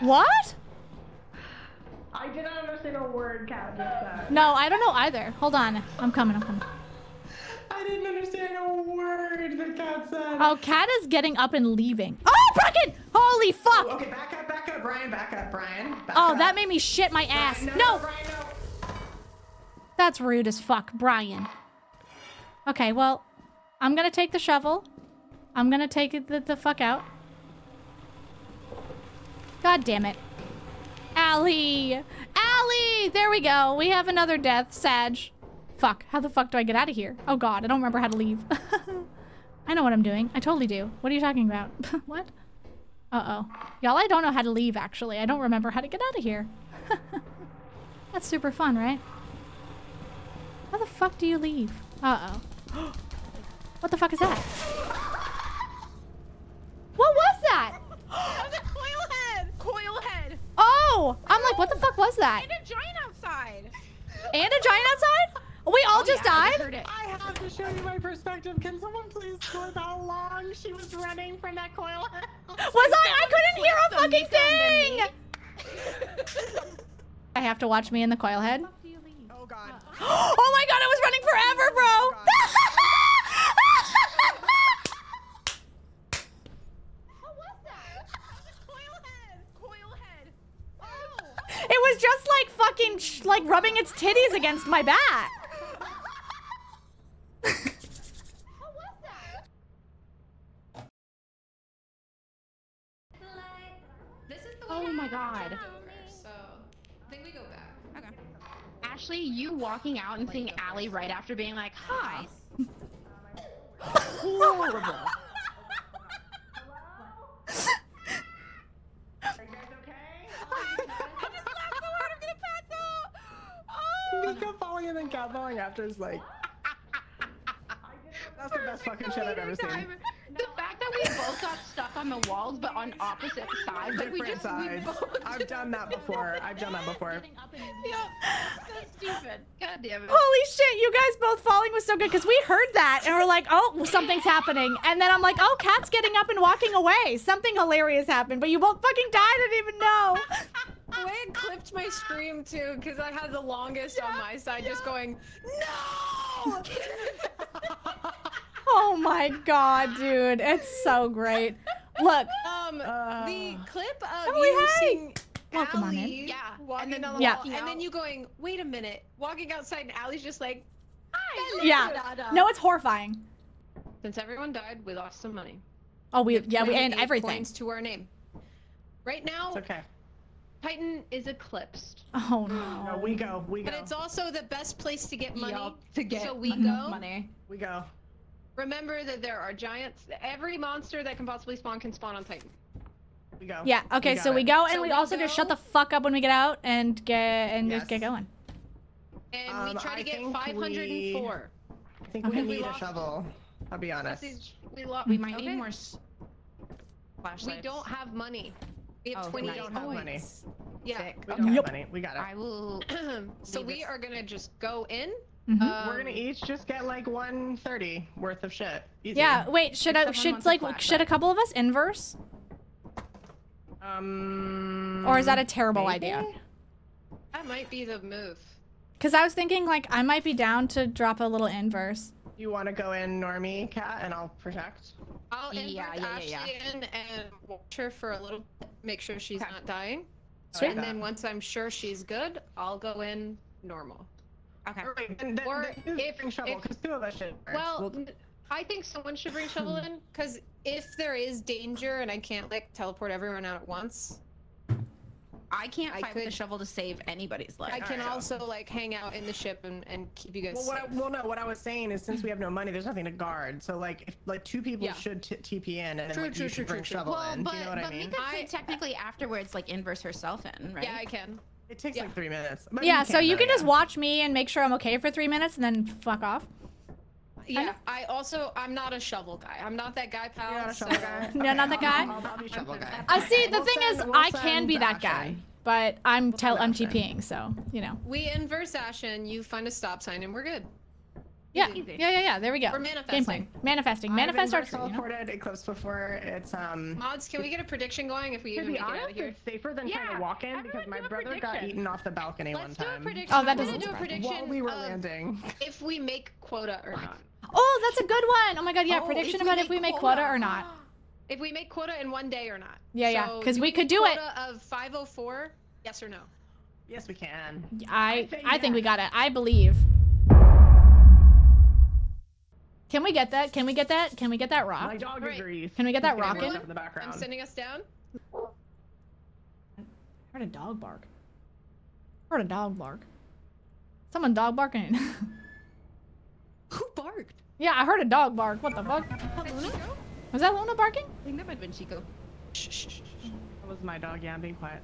What? I did not understand a word Kat just said. No, I don't know either. Hold on. I'm coming. I didn't understand a word that Kat said. Oh, Kat is getting up and leaving. Oh, Bracken! Holy fuck! Oh, okay, back up, Brian, back up. That made me shit my ass. Brian, no! Brian, no! That's rude as fuck, Brian. Okay, well. I'm gonna take the shovel. I'm gonna take it the fuck out. God damn it. Allie! Allie! There we go. We have another death, Sag. Fuck. How the fuck do I get out of here? Oh god, I don't remember how to leave. I know what I'm doing. I totally do. What are you talking about? What? Uh-oh. Y'all, I don't know how to leave, actually. I don't remember how to get out of here. That's super fun, right? How the fuck do you leave? Uh-oh. What the fuck is that? What was that? That was a coil head. Oh, I'm like, what the fuck was that? And a giant outside. We all just died? I have to show you my perspective. Can someone please score how long she was running from that coil head? I couldn't hear a fucking thing. I have to watch me in the coil head. Oh god. Oh my god, I was running forever, bro. It was just like fucking like rubbing its titties against my back. How was that? This is the way oh my god. So I think we go back. Okay. Ashley, you walking out and seeing Allie right after being like, hi. Horrible. And then Kat falling after is like that's the best fucking shit I've ever seen. The fact that we both got stuck on the walls but on opposite sides, like we both I've done that before. Yeah, so stupid. God damn it. Holy shit, you guys both falling was so good because we heard that and we're like, oh, something's happening. And then I'm like, oh, Kat's getting up and walking away. Something hilarious happened, but you both fucking died. I didn't even know. I had clipped my scream too, because I had the longest on my side, just going, no! Oh my god, dude, it's so great. Look, the clip of you seeing Allie, and then you going, wait a minute, walking outside, and Allie's just like, hi. Yeah, no, it's horrifying. Since everyone died, we lost some money. Oh, we and everything. Points to our name. Right now, it's okay. Titan is eclipsed. Oh no. No, we go. But it's also the best place to get money. Yep, to get so we go. Money. We go. Remember that there are giants. Every monster that can possibly spawn on Titan. We go. Yeah. Okay. So we go, and we also just shut the fuck up when we get out and just get going. And we try to get 504. I think we need a shovel. I'll be honest. We might need more flashlights. We don't have money. We have 20. We don't have money. Yeah. We don't have money. We got it. I will. So we are gonna just go in. Mm-hmm. We're gonna each just get like 130 worth of shit. Easy. Yeah. Wait. Should a couple of us inverse? Or is that a terrible idea? That might be the move. Cause I was thinking like I might be down to drop a little inverse. You want to go in normie, Kat, and I'll protect? I'll inverse Ashley in and watch her for a little bit, make sure she's not dying. Sweet. And then once I'm sure she's good, I'll go in normal. Okay. Or if bring shovel, because two of us should. Well, I think someone should bring shovel in, because if there is danger and I can't like teleport everyone out at once, I can't fight with the shovel to save anybody's life. I can also like hang out in the ship and keep you guys safe. No, what I was saying is since we have no money, there's nothing to guard. So like, if, like two people should TP in and then like, you should bring shovel in. Do you know what I mean? But Mika could technically afterwards like inverse herself in, right? Yeah, I can. It takes like 3 minutes. But yeah, so you can just watch me and make sure I'm okay for 3 minutes and then fuck off. Yeah, I'm not a shovel guy. I'm not that guy, pal. You're not a shovel guy? No, okay, not that guy? I'll be shovel guy. See, the thing is, I can be that guy, but I'm TPing, so, you know. We inverse Ashen, you find a stop sign, and we're good. Yeah, there we go. We're manifesting. Game plan. Manifesting. Manifest our crew, you know? Eclipse before it's, Mods, can we get a prediction going if we even make it out of here? It's safer than trying to walk in because my brother got eaten off the balcony one time. Let's do a prediction. Oh, that doesn't surprise me. While we were landing. If we make quota or not. Oh, that's a good one. Oh my god, yeah, prediction about if we make quota or not. If we make quota in 1 day or not. Yeah, so because we could do it. Quota of 504, yes or no? Yes, we can. I think we got it. I believe. Can we get that? Can we get that? Can we get that rock? My dog agrees. Can we get that rock in? I'm sending us down. I heard a dog bark. I heard a dog bark. Someone dog barking. Who barked? Yeah, I heard a dog bark. What the fuck? Luna? Was that Luna barking? I think that might have been Chico. Shh, shh, shh. That was my dog. Yeah, I'm being quiet.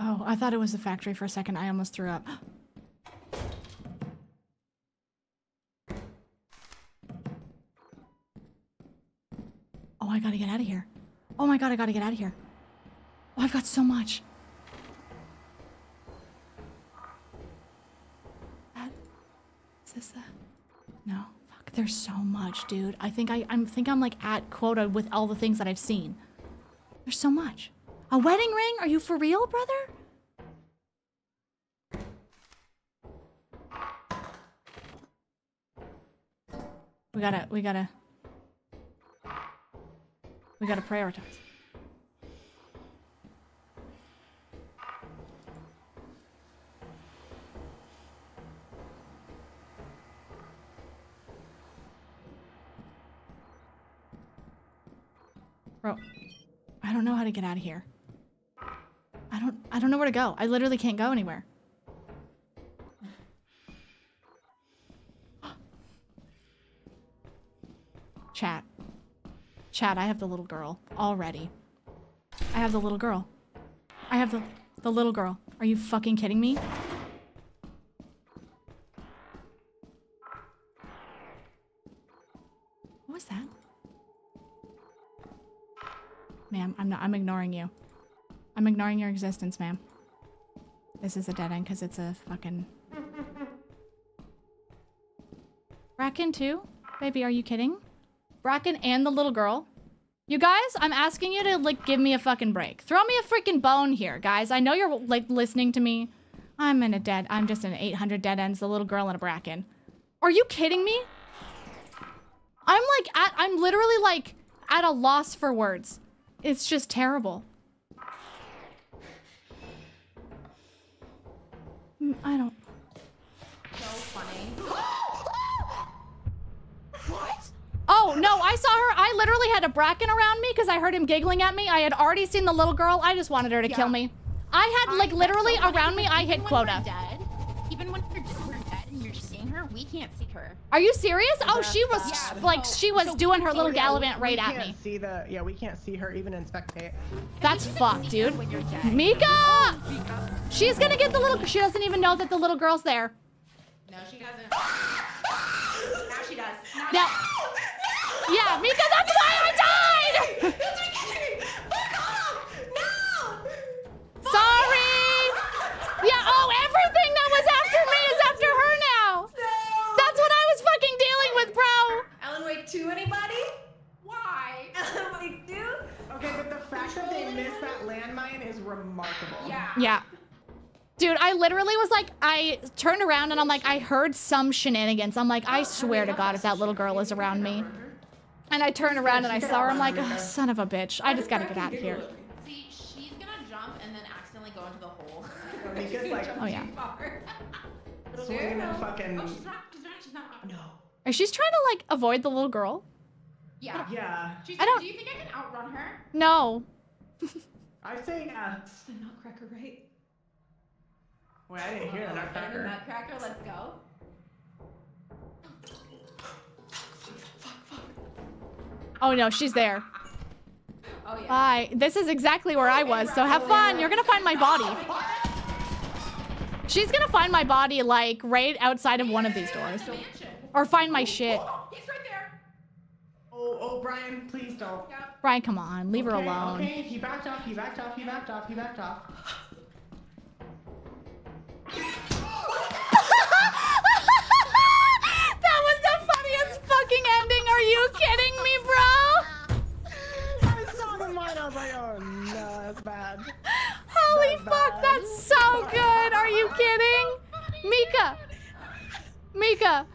Oh, I thought it was the factory for a second. I almost threw up. Oh, I gotta get out of here. Oh my god, I gotta get out of here. Oh, I've got so much. Is this the... No. Fuck, there's so much, dude. I think I'm like at quota with all the things that I've seen. There's so much. A wedding ring? Are you for real, brother? We gotta prioritize. Bro, I don't know how to get out of here. I don't know where to go. I literally can't go anywhere. Chat, I have the little girl already. I have the little girl. I have the little girl. Are you fucking kidding me? What was that? Ma'am, I'm ignoring you. I'm ignoring your existence, ma'am. This is a dead end because it's a fucking... Bracken too? Baby, are you kidding? Bracken and the little girl. You guys, I'm asking you to, like, give me a fucking break. Throw me a freaking bone here, guys. I know you're, like, listening to me. I'm just in 800 dead ends, the little girl in a bracken. Are you kidding me? I'm literally, like, at a loss for words. It's just terrible. I don't... So funny. What? Oh, no, I saw her. I literally had a bracken around me because I heard him giggling at me. I had already seen the little girl. I just wanted her to kill me. I had, like, literally around me, I hit quota. Even when we're dead and you're just seeing her, we can't see her. Are you serious? Oh, she was, like, she was doing her little gallivant raid at me. We can't see the, yeah, we can't see her even in spectate. That's fucked, dude. Mika! She's gonna get the little, she doesn't even know that the little girl's there. No, she doesn't. Now she does. Now. Yeah, Mika, that's why I died! It's okay! Fuck off! No! Sorry! Yeah, oh, everything that was after me is after her now! No. That's what I was fucking dealing with, bro! Alan Wake 2, anybody? Why? Alan Wake 2? Okay, but the fact that they missed that landmine is remarkable. Yeah. Yeah. Dude, I literally was like, I turned around and I'm like, I heard some shenanigans. I'm like, I swear to God, if that little girl is around me. And I turned around and I saw her. I'm like, oh, son of a bitch. I just gotta get out of here. See, she's gonna jump and then accidentally go into the hole. Oh, yeah. She's not. No. Is she trying to, like, avoid the little girl? Yeah. Yeah. Do you think I can outrun her? No. I'd say yeah. It's the Nutcracker, right? Wait, I didn't hear the Nutcracker. Nutcracker, let's go. Oh no, she's there. Oh yeah. This is exactly where I was, so have fun. You're gonna find my body. She's gonna find my body, like, right outside of one of these doors. Or find my shit. He's right there. Oh, Brian, please don't. Brian, come on, leave her alone. Okay, he backed off, he backed off, he backed off, he backed off. That was the funniest fucking ending. Are you kidding me, bro? I saw the mine. I was like, oh no, that's bad. Holy fuck, that's so good. Are you kidding? Mika,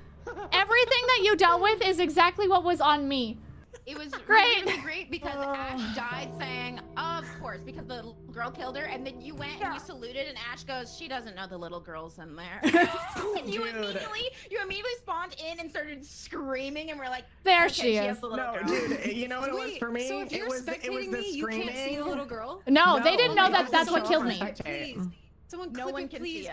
everything that you dealt with is exactly what was on me. It was great. Really great because Ash died saying, of course, because the girl killed her, and then you went and you saluted, and Ash goes, she doesn't know the little girl's in there. And you immediately spawned in and started screaming, and we're like, there she is. Dude, you know what it was for me? So if you're spectating me, you can't see the little girl? No, they didn't know that that's what killed me. Please. Someone clip it, please.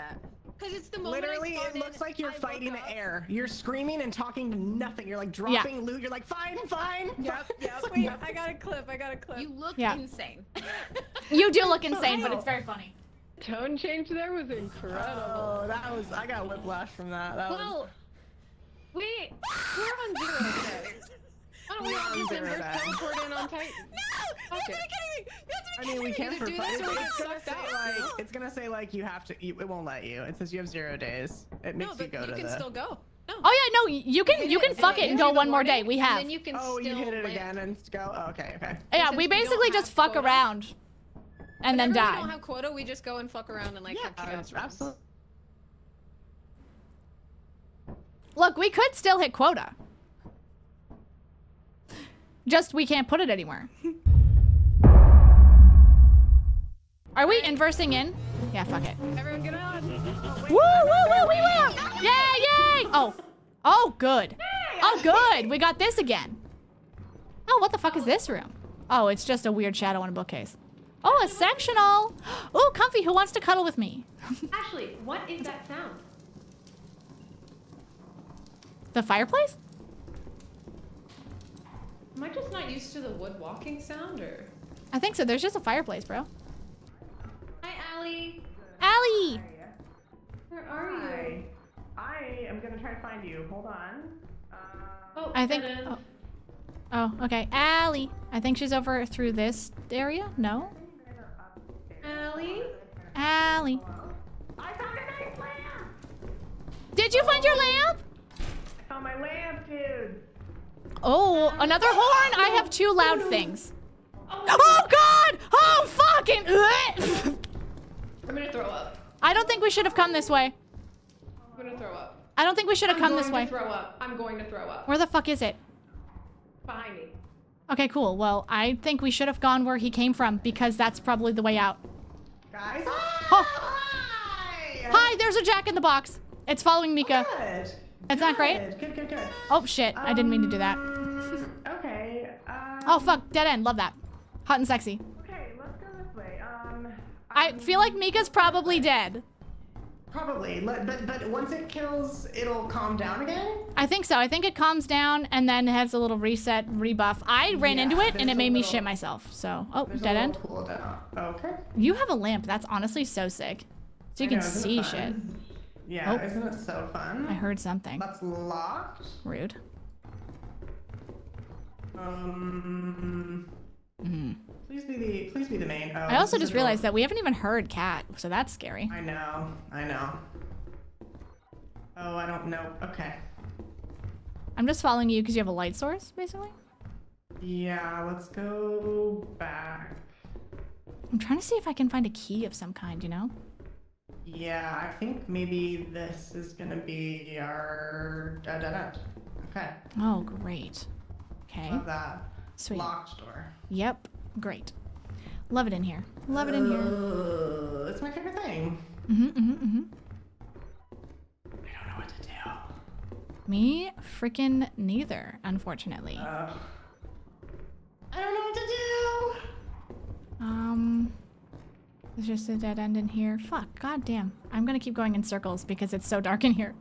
Because it's the moment. Literally, it looks like you're fighting the air. You're screaming and talking to nothing. You're like dropping loot. You're like, fine, fine. Yep. Wait, I got a clip. You look insane. You do look insane, but it's very funny. Tone change there was incredible. Oh, that was. I got whiplash from that. Wait, we're on zero today. Why don't we all just teleport in on Titan? No, you have to be kidding me. I mean, we can't for fun. It's gonna say like you have to. It won't let you. It says you have 0 days. It makes you go to the. No, you can still go. Oh yeah, no, you can fuck it and go one more day. We have. Oh, you hit it again and go. Okay. Yeah, we basically just fuck around, and then die. We don't have quota. We just go and fuck around and like. Yeah, absolutely. Look, we could still hit quota. Just we can't put it anywhere. Are we inversing in? Yeah, fuck it. Everyone get on. Woo! Yay! Oh, good. Oh, good. We got this again. Oh, what the fuck is this room? Oh, it's just a weird shadow on a bookcase. Oh, a sectional. Oh, comfy. Who wants to cuddle with me? Ashley, what is that sound? The fireplace? Am I just not used to the wood walking sound, or? I think so. There's just a fireplace, bro. Hi, Allie. Allie! Where are you? I am gonna try to find you. Hold on. I think. Oh, okay. Allie. I think she's over through this area. No. Allie. I found a nice lamp. Did you find your lamp? I found my lamp, dude. Oh, another horn? I have two loud things. Oh God! Oh fucking! I'm gonna throw up. I don't think we should have come this way. I'm gonna throw up. I don't think we should have come this way. I'm going to throw up. I'm going to throw up. Where the fuck is it? Behind me. Okay, cool. Well, I think we should have gone where he came from because that's probably the way out. Guys? Oh. Hi! Hi, there's a jack in the box. It's following Mika. Good. That's not great? Good. Oh, shit. I didn't mean to do that. Okay. Oh, fuck. Dead end. Love that. Hot and sexy. Okay, let's go this way. I feel like Mika's probably dead. Probably, but once it kills, it'll calm down again? I think so. I think it calms down and then has a little reset, rebuff. I ran into it and it made me shit myself, so. Oh, dead end. Cool down. Okay. You have a lamp. That's honestly so sick. So you can see shit. Yeah, oh. Isn't it so fun? I heard something. That's locked. Rude. Please be the main. Oh, I also just realized that we haven't even heard Kat, so that's scary. I know. Oh, I don't know. Okay. I'm just following you because you have a light source, basically. Yeah, let's go back. I'm trying to see if I can find a key of some kind, you know? Yeah, I think maybe this is gonna be our Okay. Oh, great. Okay. Love that. Sweet. Locked door. Yep. Great. Love it in here. Love it in here. It's my favorite thing. I don't know what to do. Me freaking neither, unfortunately. I don't know what to do. There's just a dead end in here. Fuck, goddamn. I'm gonna keep going in circles because it's so dark in here.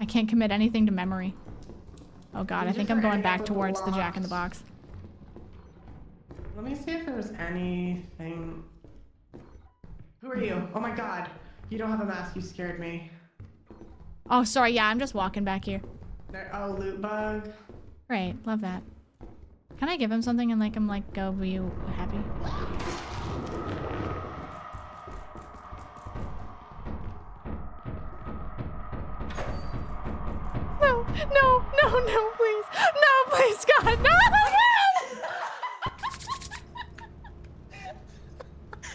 I can't commit anything to memory. Oh god, I think I'm going back towards the jack in the box. Let me see if there's anything. Who are you? Oh my god. You don't have a mask. You scared me. Oh, sorry. Yeah, I'm just walking back here. Oh, loot bug. Right. Love that. Can I give him something and like him like go be happy? No. No. No. No, please. No, please, God. No.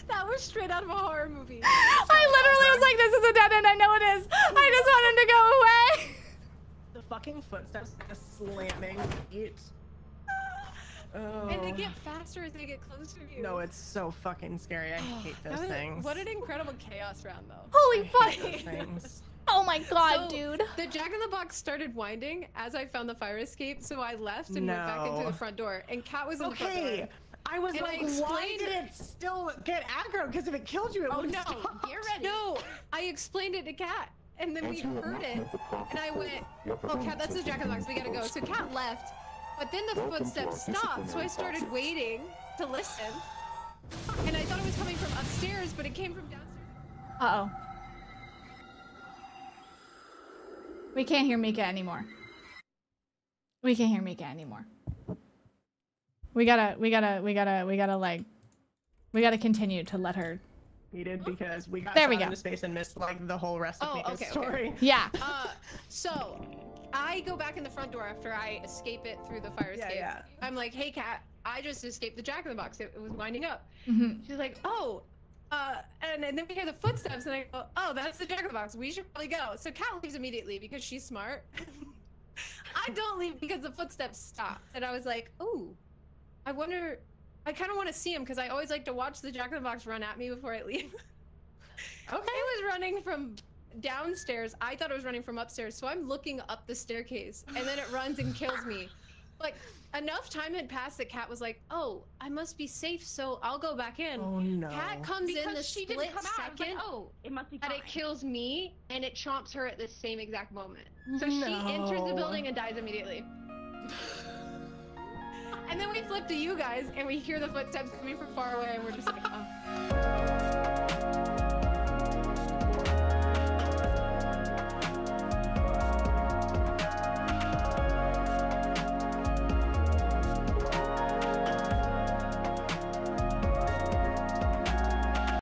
That was straight out of a horror movie. I literally was like, this is a dead end. I know it is. I just want him to go away. The fucking footsteps are slamming. Oh. And they get faster as they get closer to you. No, it's so fucking scary. I hate those things. What an incredible chaos round, though. Holy fuck. Oh my god, so, dude. The jack in the box started winding as I found the fire escape, so I left and went back into the front door. And Kat was in the front door. I was like, why did it still get aggro? Because if it killed you, it would have stopped. Get ready. No, I explained it to Kat, and then we heard it, and I went, oh, Kat, that's the jack in the box. We gotta go. So Kat left, but then the footsteps stopped, so I started waiting to listen, and I thought it was coming from upstairs, but it came from downstairs. Uh-oh. We can't hear Mika anymore. We can't hear Mika anymore. We gotta continue to let her. We did because we got into space and missed like the whole rest of the story. Yeah. So I go back in the front door after I escape it through the fire escape. Yeah. I'm like, hey Kat, I just escaped the jack in the box. It was winding up. She's like, oh, and then we hear the footsteps and I go, oh, that's the jack in the box. We should probably go. So Kat leaves immediately because she's smart. I don't leave because the footsteps stopped, and I was like, ooh. I wonder, I kind of want to see him because I always like to watch the jack in the box run at me before I leave. Okay. It was running from downstairs. I thought it was running from upstairs, so I'm looking up the staircase, and then it runs and kills me. Like, enough time had passed that Kat was like, oh, I must be safe, so I'll go back in. Oh, no. Kat comes in the split second that it kills me, and it chomps her at the same exact moment. So she enters the building and dies immediately. And then we flip to you guys, and we hear the footsteps coming from far away, and we're just like, oh.